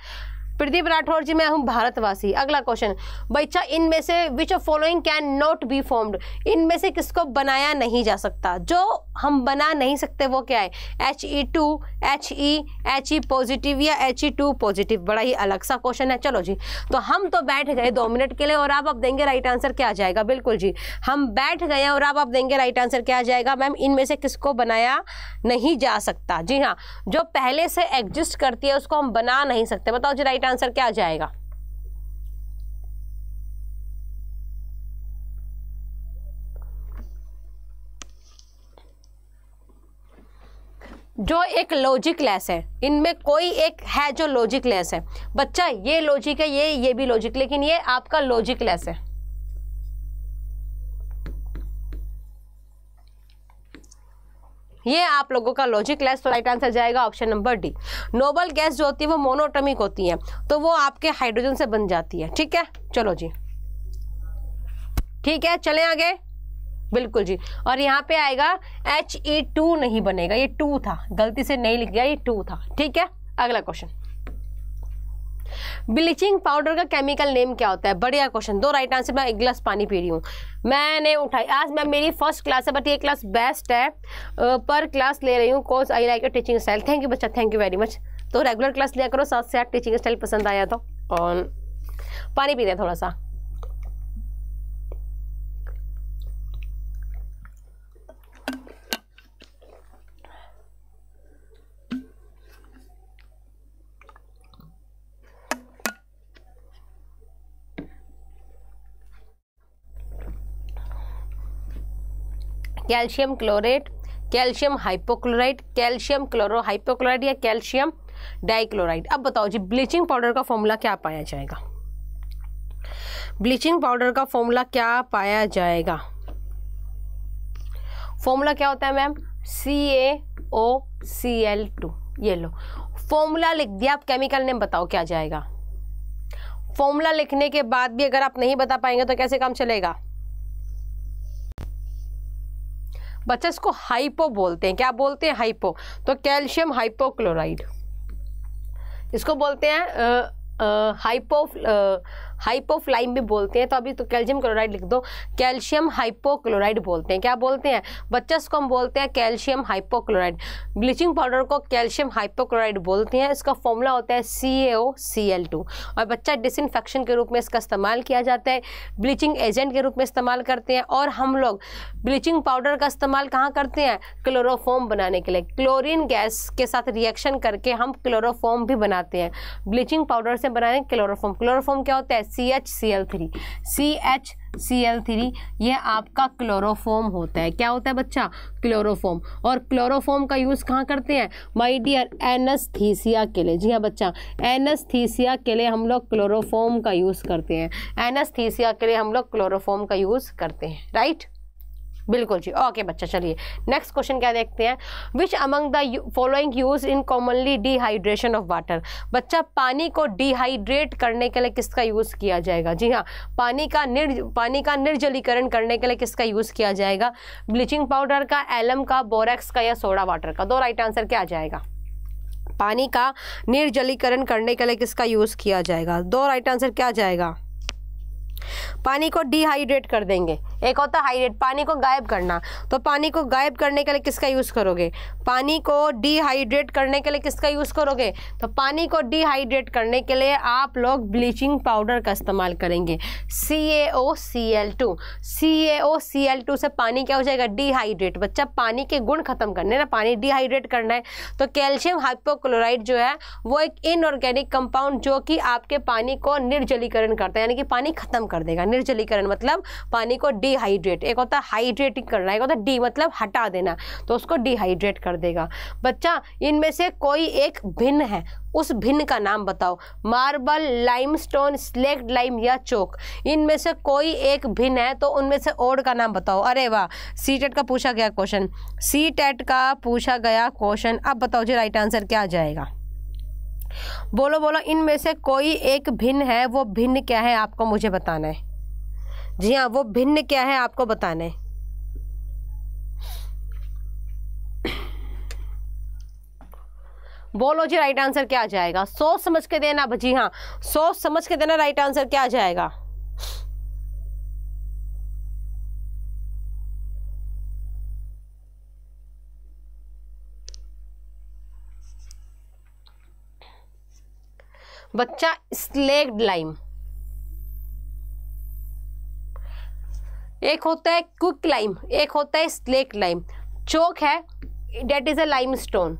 प्रदीप राठौर जी, मैं हूं भारतवासी। अगला क्वेश्चन बच्चा, इनमें से which of following can not be formed, इनमें से किसको बनाया नहीं जा सकता। जो हम बना नहीं सकते वो क्या है, HE2 HE HE पॉजिटिव या HE2 पॉजिटिव। बड़ा ही अलग सा क्वेश्चन है। चलो जी तो हम तो बैठ गए 2 मिनट के लिए और आप देंगे राइट आंसर क्या जाएगा। बिल्कुल जी हम बैठ गए और आप देंगे राइट आंसर क्या जाएगा। मैम इनमें से किसको बनाया नहीं जा सकता। जी हाँ जो पहले से एग्जिस्ट करती है उसको हम बना नहीं सकते। बताओ जी राइट आंसर क्या जाएगा। जो एक लॉजिक लेस है, इनमें कोई एक है जो लॉजिक लेस है। बच्चा ये लॉजिक है, ये भी लॉजिक, लेकिन ये आपका लॉजिक लेस है। ये आप लोगों का लॉजिक लेस। तो राइट आंसर जाएगा option number D. Noble gas जो होती है वो मोनोटॉमिक होती है, तो वो आपके हाइड्रोजन से बन जाती है। ठीक है चलो जी ठीक है चलें आगे। बिल्कुल जी और यहाँ पे आएगा HE2 नहीं बनेगा, ये 2 था, गलती से नहीं लिख गया, ये 2 था। ठीक है अगला क्वेश्चन, ब्लीचिंग पाउडर का केमिकल नेम क्या होता है। बढ़िया क्वेश्चन, 2 राइट आंसर। मैं एक गिलास पानी पी रही हूँ, मैंने उठाई आज, मैं मेरी फर्स्ट क्लास है बट ये क्लास बेस्ट है पर क्लास ले रही हूँ। Course I like your teaching style. Thank you बच्चा, थैंक यू वेरी मच। तो रेगुलर क्लास लिया करो, साथ से आप टीचिंग स्टाइल पसंद आया तो। और पानी पी रहे थोड़ा सा। Calcium chlorate, calcium hypochlorite, calcium chloro hypochlorite या कैल्शियम डाइक्लोराइड। अब बताओ जी ब्लीचिंग पाउडर का फॉर्मूला क्या पाया जाएगा। ब्लीचिंग पाउडर का फॉर्मूला क्या पाया जाएगा। फॉर्मूला क्या होता है मैम, CaOCl2। ये लो फॉर्मूला लिख दिया, आप केमिकल नेम बताओ क्या जाएगा। फॉर्मूला लिखने के बाद भी अगर आप नहीं बता पाएंगे तो कैसे काम चलेगा बच्चा। इसको हाइपो बोलते हैं, क्या बोलते हैं, हाइपो। तो कैल्शियम हाइपोक्लोराइड इसको बोलते हैं, हाइपो हाइपोफ्लाइन भी बोलते हैं। तो अभी तो कैल्शियम क्लोराइड लिख दो, कैल्शियम हाइपोक्लोराइड बोलते हैं। क्या बोलते हैं बच्चा? इसको हम बोलते हैं कैल्शियम हाइपोक्लोराइड। ब्लीचिंग पाउडर को कैल्शियम हाइपोक्लोराइड बोलते हैं। इसका फॉर्मूला होता है CaOCl2 और बच्चा डिसइंफेक्शन के रूप में इसका इस्तेमाल किया जाता है, ब्लीचिंग एजेंट के रूप में इस्तेमाल करते हैं। और हम लोग ब्लीचिंग पाउडर का इस्तेमाल कहाँ करते हैं? क्लोरोफॉर्म बनाने के लिए। क्लोरीन गैस के साथ रिएक्शन करके हम क्लोरोफॉर्म भी बनाते हैं। ब्लीचिंग पाउडर से बनाए क्लोरोफॉर्म। क्लोरोफॉर्म क्या होता है? CHCl3, यह आपका क्लोरोफॉर्म होता है। क्या होता है बच्चा? क्लोरोफॉर्म। और क्लोरोफॉर्म का यूज़ कहाँ करते हैं माय डियर? एनेस्थीसिया के लिए। जी हाँ बच्चा, एनेस्थीसिया के लिए हम लोग क्लोरोफॉर्म का यूज़ करते हैं। एनेस्थीसिया के लिए हम लोग क्लोरोफॉर्म का यूज़ करते हैं, राइट? बिल्कुल जी, ओके बच्चा। चलिए नेक्स्ट क्वेश्चन क्या देखते हैं। Which among the following use in commonly dehydration of water. बच्चा पानी को डिहाइड्रेट करने के लिए किसका यूज़ किया जाएगा? जी हाँ, पानी का निर्जलीकरण करने के लिए किसका यूज़ किया जाएगा? ब्लीचिंग पाउडर का, एलम का, बोरेक्स का या सोडा वाटर का? दो राइट आंसर क्या आ जाएगा? पानी का निर्जलीकरण करने के लिए किसका यूज़ किया जाएगा? दो राइट आंसर क्या आ जाएगा? पानी को डिहाइड्रेट कर देंगे। एक होता है हाइड्रेट, पानी को गायब करना, तो पानी को गायब करने के लिए किसका यूज़ करोगे? पानी को डिहाइड्रेट करने के लिए किसका यूज़ करोगे? तो पानी को डिहाइड्रेट करने के लिए आप लोग ब्लीचिंग पाउडर का इस्तेमाल करेंगे। CaOCl2 से पानी क्या हो जाएगा? डिहाइड्रेट। बच्चा पानी के गुण खत्म करने ना, पानी डिहाइड्रेट करना है। तो कैल्शियम हाइपोक्लोराइड जो है वो एक इनऑर्गेनिक कंपाउंड जो कि आपके पानी को निर्जलीकरण करता है, यानी कि पानी खत्म कर देगा। निर्जलीकरण मतलब पानी को डिहाइड्रेट। एक होता है हाइड्रेटिंग करना, एक होता है डी मतलब हटा देना, तो उसको डिहाइड्रेट कर देगा। बच्चा इनमें से कोई एक भिन्न है, उस भिन्न का नाम बताओ। मार्बल, लाइमस्टोन, स्लेक्ट लाइम या चोक, इनमें से कोई एक भिन्न है तो उनमें से ओड का नाम बताओ। अरे वाह, सीटेट का पूछा गया क्वेश्चन, सीटेट का पूछा गया क्वेश्चन। अब बताओ जी राइट आंसर क्या आ जाएगा? बोलो बोलो, इनमें से कोई एक भिन्न है, वो भिन्न क्या है आपको मुझे बताना है। जी हाँ, वो भिन्न क्या है आपको बताना है। बोलो जी राइट आंसर क्या आ जाएगा? सोच समझ के देना। जी हाँ, सोच समझ के देना। राइट आंसर क्या आ जाएगा? बच्चा स्लेक्ड लाइम। एक होता है क्विक लाइम, एक होता है स्लेक्ट लाइम। चोक है, that is a limestone.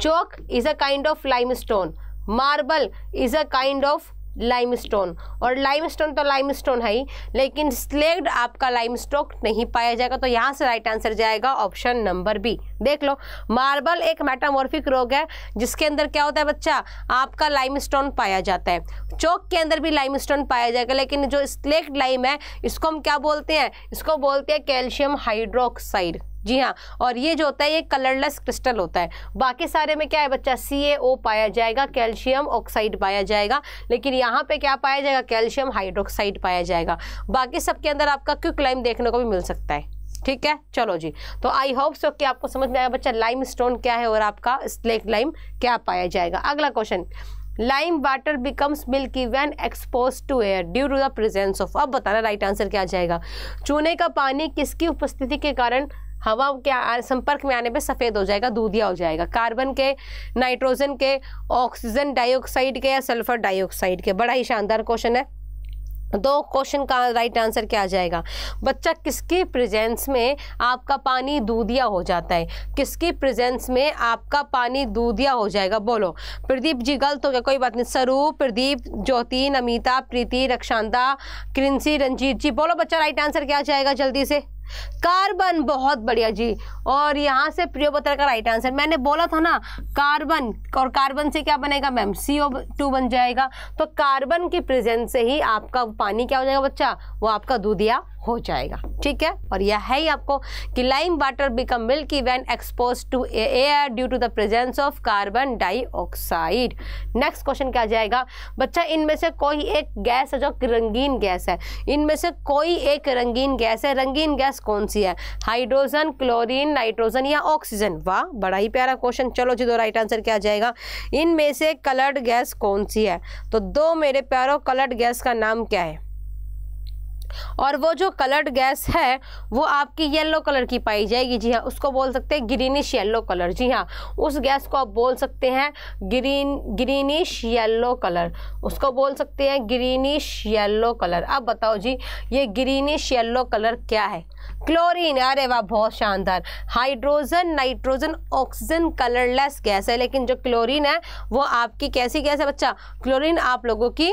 Chalk is a kind of limestone. Marble is a kind of limestone. और लाइम स्टोन तो लाइम स्टोन है ही, लेकिन स्लेक्ड आपका लाइम स्टोक नहीं पाया जाएगा। तो यहाँ से राइट आंसर जाएगा ऑप्शन नंबर बी। देख लो, मार्बल एक मेटामॉर्फिक रोग है जिसके अंदर क्या होता है बच्चा? आपका लाइम स्टोन पाया जाता है। चौक के अंदर भी लाइम स्टोन पाया जाएगा, लेकिन जो स्लेक्ट लाइम है इसको हम क्या बोलते हैं? इसको बोलते हैं कैल्शियम हाइड्रोक्साइड। जी हाँ, और ये जो होता है ये कलरलेस क्रिस्टल होता है। बाकी सारे में क्या है बच्चा? CaO पाया जाएगा, कैल्शियम ऑक्साइड पाया जाएगा, लेकिन यहाँ पे क्या पाया जाएगा? कैल्शियम हाइड्रोक्साइड पाया जाएगा। बाकी सबके अंदर आपका क्विक लाइम देखने को भी मिल सकता है। ठीक है, चलो जी। तो आई होप सो कि आपको समझ में आया बच्चा लाइम स्टोन क्या है और आपका स्लेक्ट लाइम क्या पाया जाएगा। अगला question, lime water becomes milky when expose to air due to the presence of. अब बताना राइट आंसर क्या आ जाएगा? चूने का पानी किसकी उपस्थिति के कारण हवा के संपर्क में आने पे सफ़ेद हो जाएगा, दूधिया हो जाएगा? कार्बन के, नाइट्रोजन के, ऑक्सीजन डाइऑक्साइड के या सल्फर डाइऑक्साइड के? बड़ा ही शानदार क्वेश्चन है। दो क्वेश्चन का राइट आंसर क्या आ जाएगा बच्चा? किसकी प्रेजेंस में आपका पानी दूधिया हो जाता है? किसकी प्रेजेंस में आपका पानी दूधिया हो जाएगा? बोलो। प्रदीप जी गलत हो गया, कोई बात नहीं। स्वरूप, प्रदीप, ज्योतिन, अमिता, प्रीति, रक्षांदा, क्रिंसी, रंजीत जी, बोलो बच्चा राइट आंसर क्या आ जाएगा जल्दी से? कार्बन। बहुत बढ़िया जी। और यहाँ से प्रियोपत्र का राइट आंसर। मैंने बोला था ना कार्बन, और कार्बन से क्या बनेगा मैम? CO2 बन जाएगा। तो कार्बन की प्रेजेंस से ही आपका पानी क्या हो जाएगा बच्चा? वो आपका दूधिया हो जाएगा, ठीक है। और यह है ही आपको कि lime water become milky when expose to air due to the presence of carbon dioxide. Next question क्या जाएगा, बच्चा इनमें से कोई एक गैस है जो रंगीन गैस है, इनमें से कोई एक रंगीन गैस है, रंगीन गैस कौन सी है, हाइड्रोजन, क्लोरीन, नाइट्रोजन या ऑक्सीजन। वाह, बड़ा ही प्यारा क्वेश्चन। चलो जी, दो राइट आंसर क्या जाएगा, इनमें से कलर्ड गैस कौन सी है। तो दो मेरे प्यारों कलर्ड गैस का नाम क्या है, और वो जो कलर्ड गैस है वो आपकी येलो कलर की पाई जाएगी। जी हाँ, उसको बोल सकते हैं ग्रीनिश येलो कलर। जी हाँ, उस गैस को आप बोल सकते हैं ग्रीनिश येलो कलर, उसको बोल सकते हैं ग्रीनिश येलो कलर। अब बताओ जी, ये ग्रीनिश येलो कलर क्या है, क्लोरीन, अरे वाह बहुत शानदार, hydrogen, nitrogen, oxygen colourless gas है। लेकिन जो क्लोरीन है वो आपकी कैसी गैस है बच्चा, क्लोरीन आप लोगों की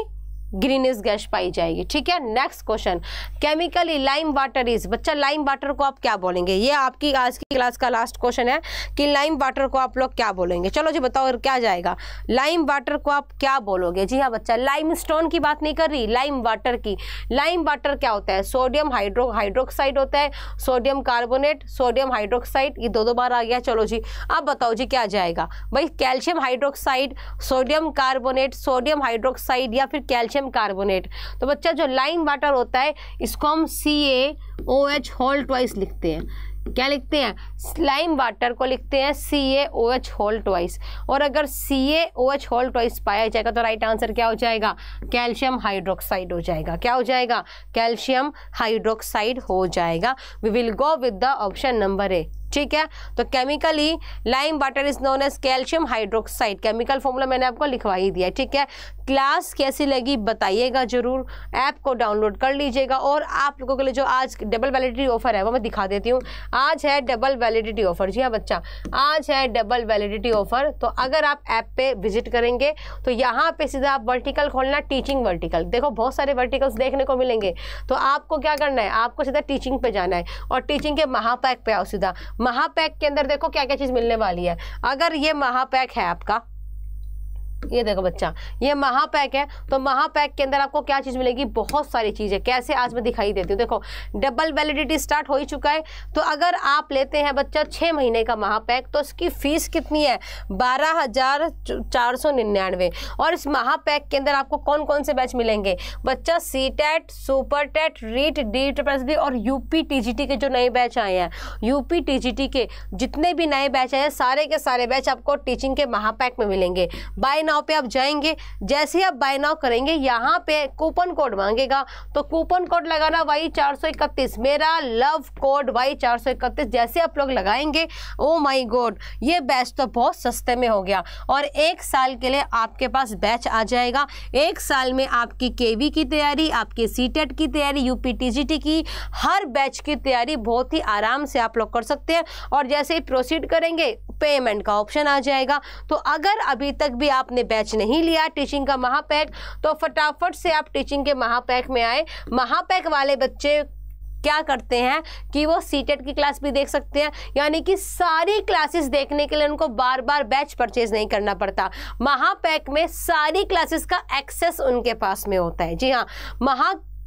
ग्रीनिश गैस पाई जाएगी, ठीक है। Next question, chemically lime water is, बच्चा लाइम वाटर को आप क्या बोलेंगे, ये आपकी आज की क्लास का लास्ट क्वेश्चन है कि लाइम वाटर को आप लोग क्या बोलेंगे। चलो जी बताओ क्या जाएगा, लाइम वाटर को आप क्या बोलोगे। जी हाँ बच्चा, लाइम स्टोन की बात नहीं कर रही, लाइम वाटर की। लाइम वाटर क्या होता है, सोडियम हाइड्रोक्साइड होता है, सोडियम कार्बोनेट, सोडियम हाइड्रोक्साइड, ये दो बार आ गया। चलो जी, अब बताओ जी क्या जाएगा भाई, calcium hydroxide, sodium carbonate, sodium hydroxide या फिर कैल्शियम कार्बोनेट। तो बच्चा जो लाइम वाटर होता है इसको हम CaOH होल ट्वाइस लिखते हैं। क्या लिखते हैं, लाइम वाटर को लिखते हैं CaOH होल ट्वाइस। और अगर CaOH होल ट्वाइस पाया जाएगा तो राइट आंसर क्या हो जाएगा, कैल्शियम हाइड्रोक्साइड हो जाएगा। क्या हो जाएगा, कैल्शियम हाइड्रोक्साइड हो जाएगा। We will go with the option number A, ठीक है। तो chemically lime water is known as calcium hydroxide, chemical formula मैंने आपको लिखवा ही दिया, ठीक है। क्लास कैसी लगी बताइएगा जरूर, ऐप को डाउनलोड कर लीजिएगा। और आप लोगों के लिए जो आज डबल वैलिडिटी ऑफर है वो मैं दिखा देती हूँ। आज है डबल वैलिडिटी ऑफर, जी हाँ बच्चा, आज है डबल वैलिडिटी ऑफर। तो अगर आप ऐप पे विजिट करेंगे तो यहाँ पे सीधा आप वर्टिकल खोलना, टीचिंग वर्टिकल, देखो बहुत सारे वर्टिकल्स देखने को मिलेंगे। तो आपको क्या करना है, आपको सीधा टीचिंग पे जाना है और टीचिंग के महापैक पे आओ। सीधा महापैक के अंदर देखो क्या क्या चीज़ मिलने वाली है। अगर ये महापैक है आपका, ये देखो बच्चा ये महापैक है, तो महापैक के अंदर आपको क्या चीज़ मिलेगी, बहुत सारी चीज़ें। कैसे आज मैं दिखाई देती हूँ, देखो डबल वैलिडिटी स्टार्ट हो ही चुका है। तो अगर आप लेते हैं बच्चा 6 महीने का महापैक तो इसकी फीस कितनी है, 12,499। और इस महापैक के अंदर आपको कौन कौन से बैच मिलेंगे बच्चा, CTET, SUPERTET, रीट, DSSB और UPTGT के जो नए बैच आए हैं। UPTGT के जितने भी नए बैच आए हैं सारे के सारे बैच आपको टीचिंग के महापैक में मिलेंगे। बाय नाउ पे आप जाएंगे, जैसे ही आप बाय नाउ करेंगे यहाँ पे कूपन कोड मांगेगा, तो कूपन कोड लगाना Y431, मेरा लव कोड Y431। जैसे आप लोग लगाएंगे, ओ माय गॉड ये बैच तो बहुत सस्ते में हो गया। और 1 साल के लिए आपके पास बैच आ जाएगा। 1 साल में आपकी KV की तैयारी, आपकी CTET की तैयारी, UPTGT की, हर बैच की तैयारी बहुत ही आराम से आप लोग कर सकते हैं। और जैसे ही प्रोसीड करेंगे पेमेंट का ऑप्शन आ जाएगा। तो अगर अभी तक भी आपने बैच नहीं लिया टीचिंग का महापैक तो फटाफट से आप टीचिंग के महापैक में आए। महापैक वाले बच्चे क्या करते हैं कि वो CTET की क्लास भी देख सकते हैं, यानी कि सारी क्लासेस देखने के लिए उनको बार बार बैच परचेज नहीं करना पड़ता। महापैक में सारी क्लासेस का एक्सेस उनके पास में होता है। जी हाँ,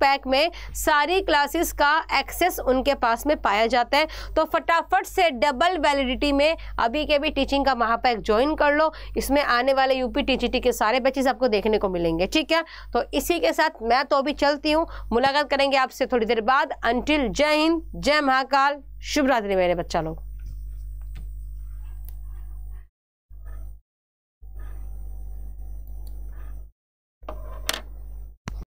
पैक में सारी क्लासेस का एक्सेस उनके पास में पाया जाता है। तो फटाफट से डबल वैलिडिटी में अभी के भी टीचिंग का महापैक ज्वाइन कर लो। इसमें आने वाले UPTGT के सारे बैचेस आपको देखने को मिलेंगे, ठीक है। तो इसी के साथ मैं तो अभी चलती हूँ, मुलाकात करेंगे आपसे थोड़ी देर बाद। अंटिल, जय हिंद, जय महाकाल, शुभ रात्रि मेरे बच्चा लोग।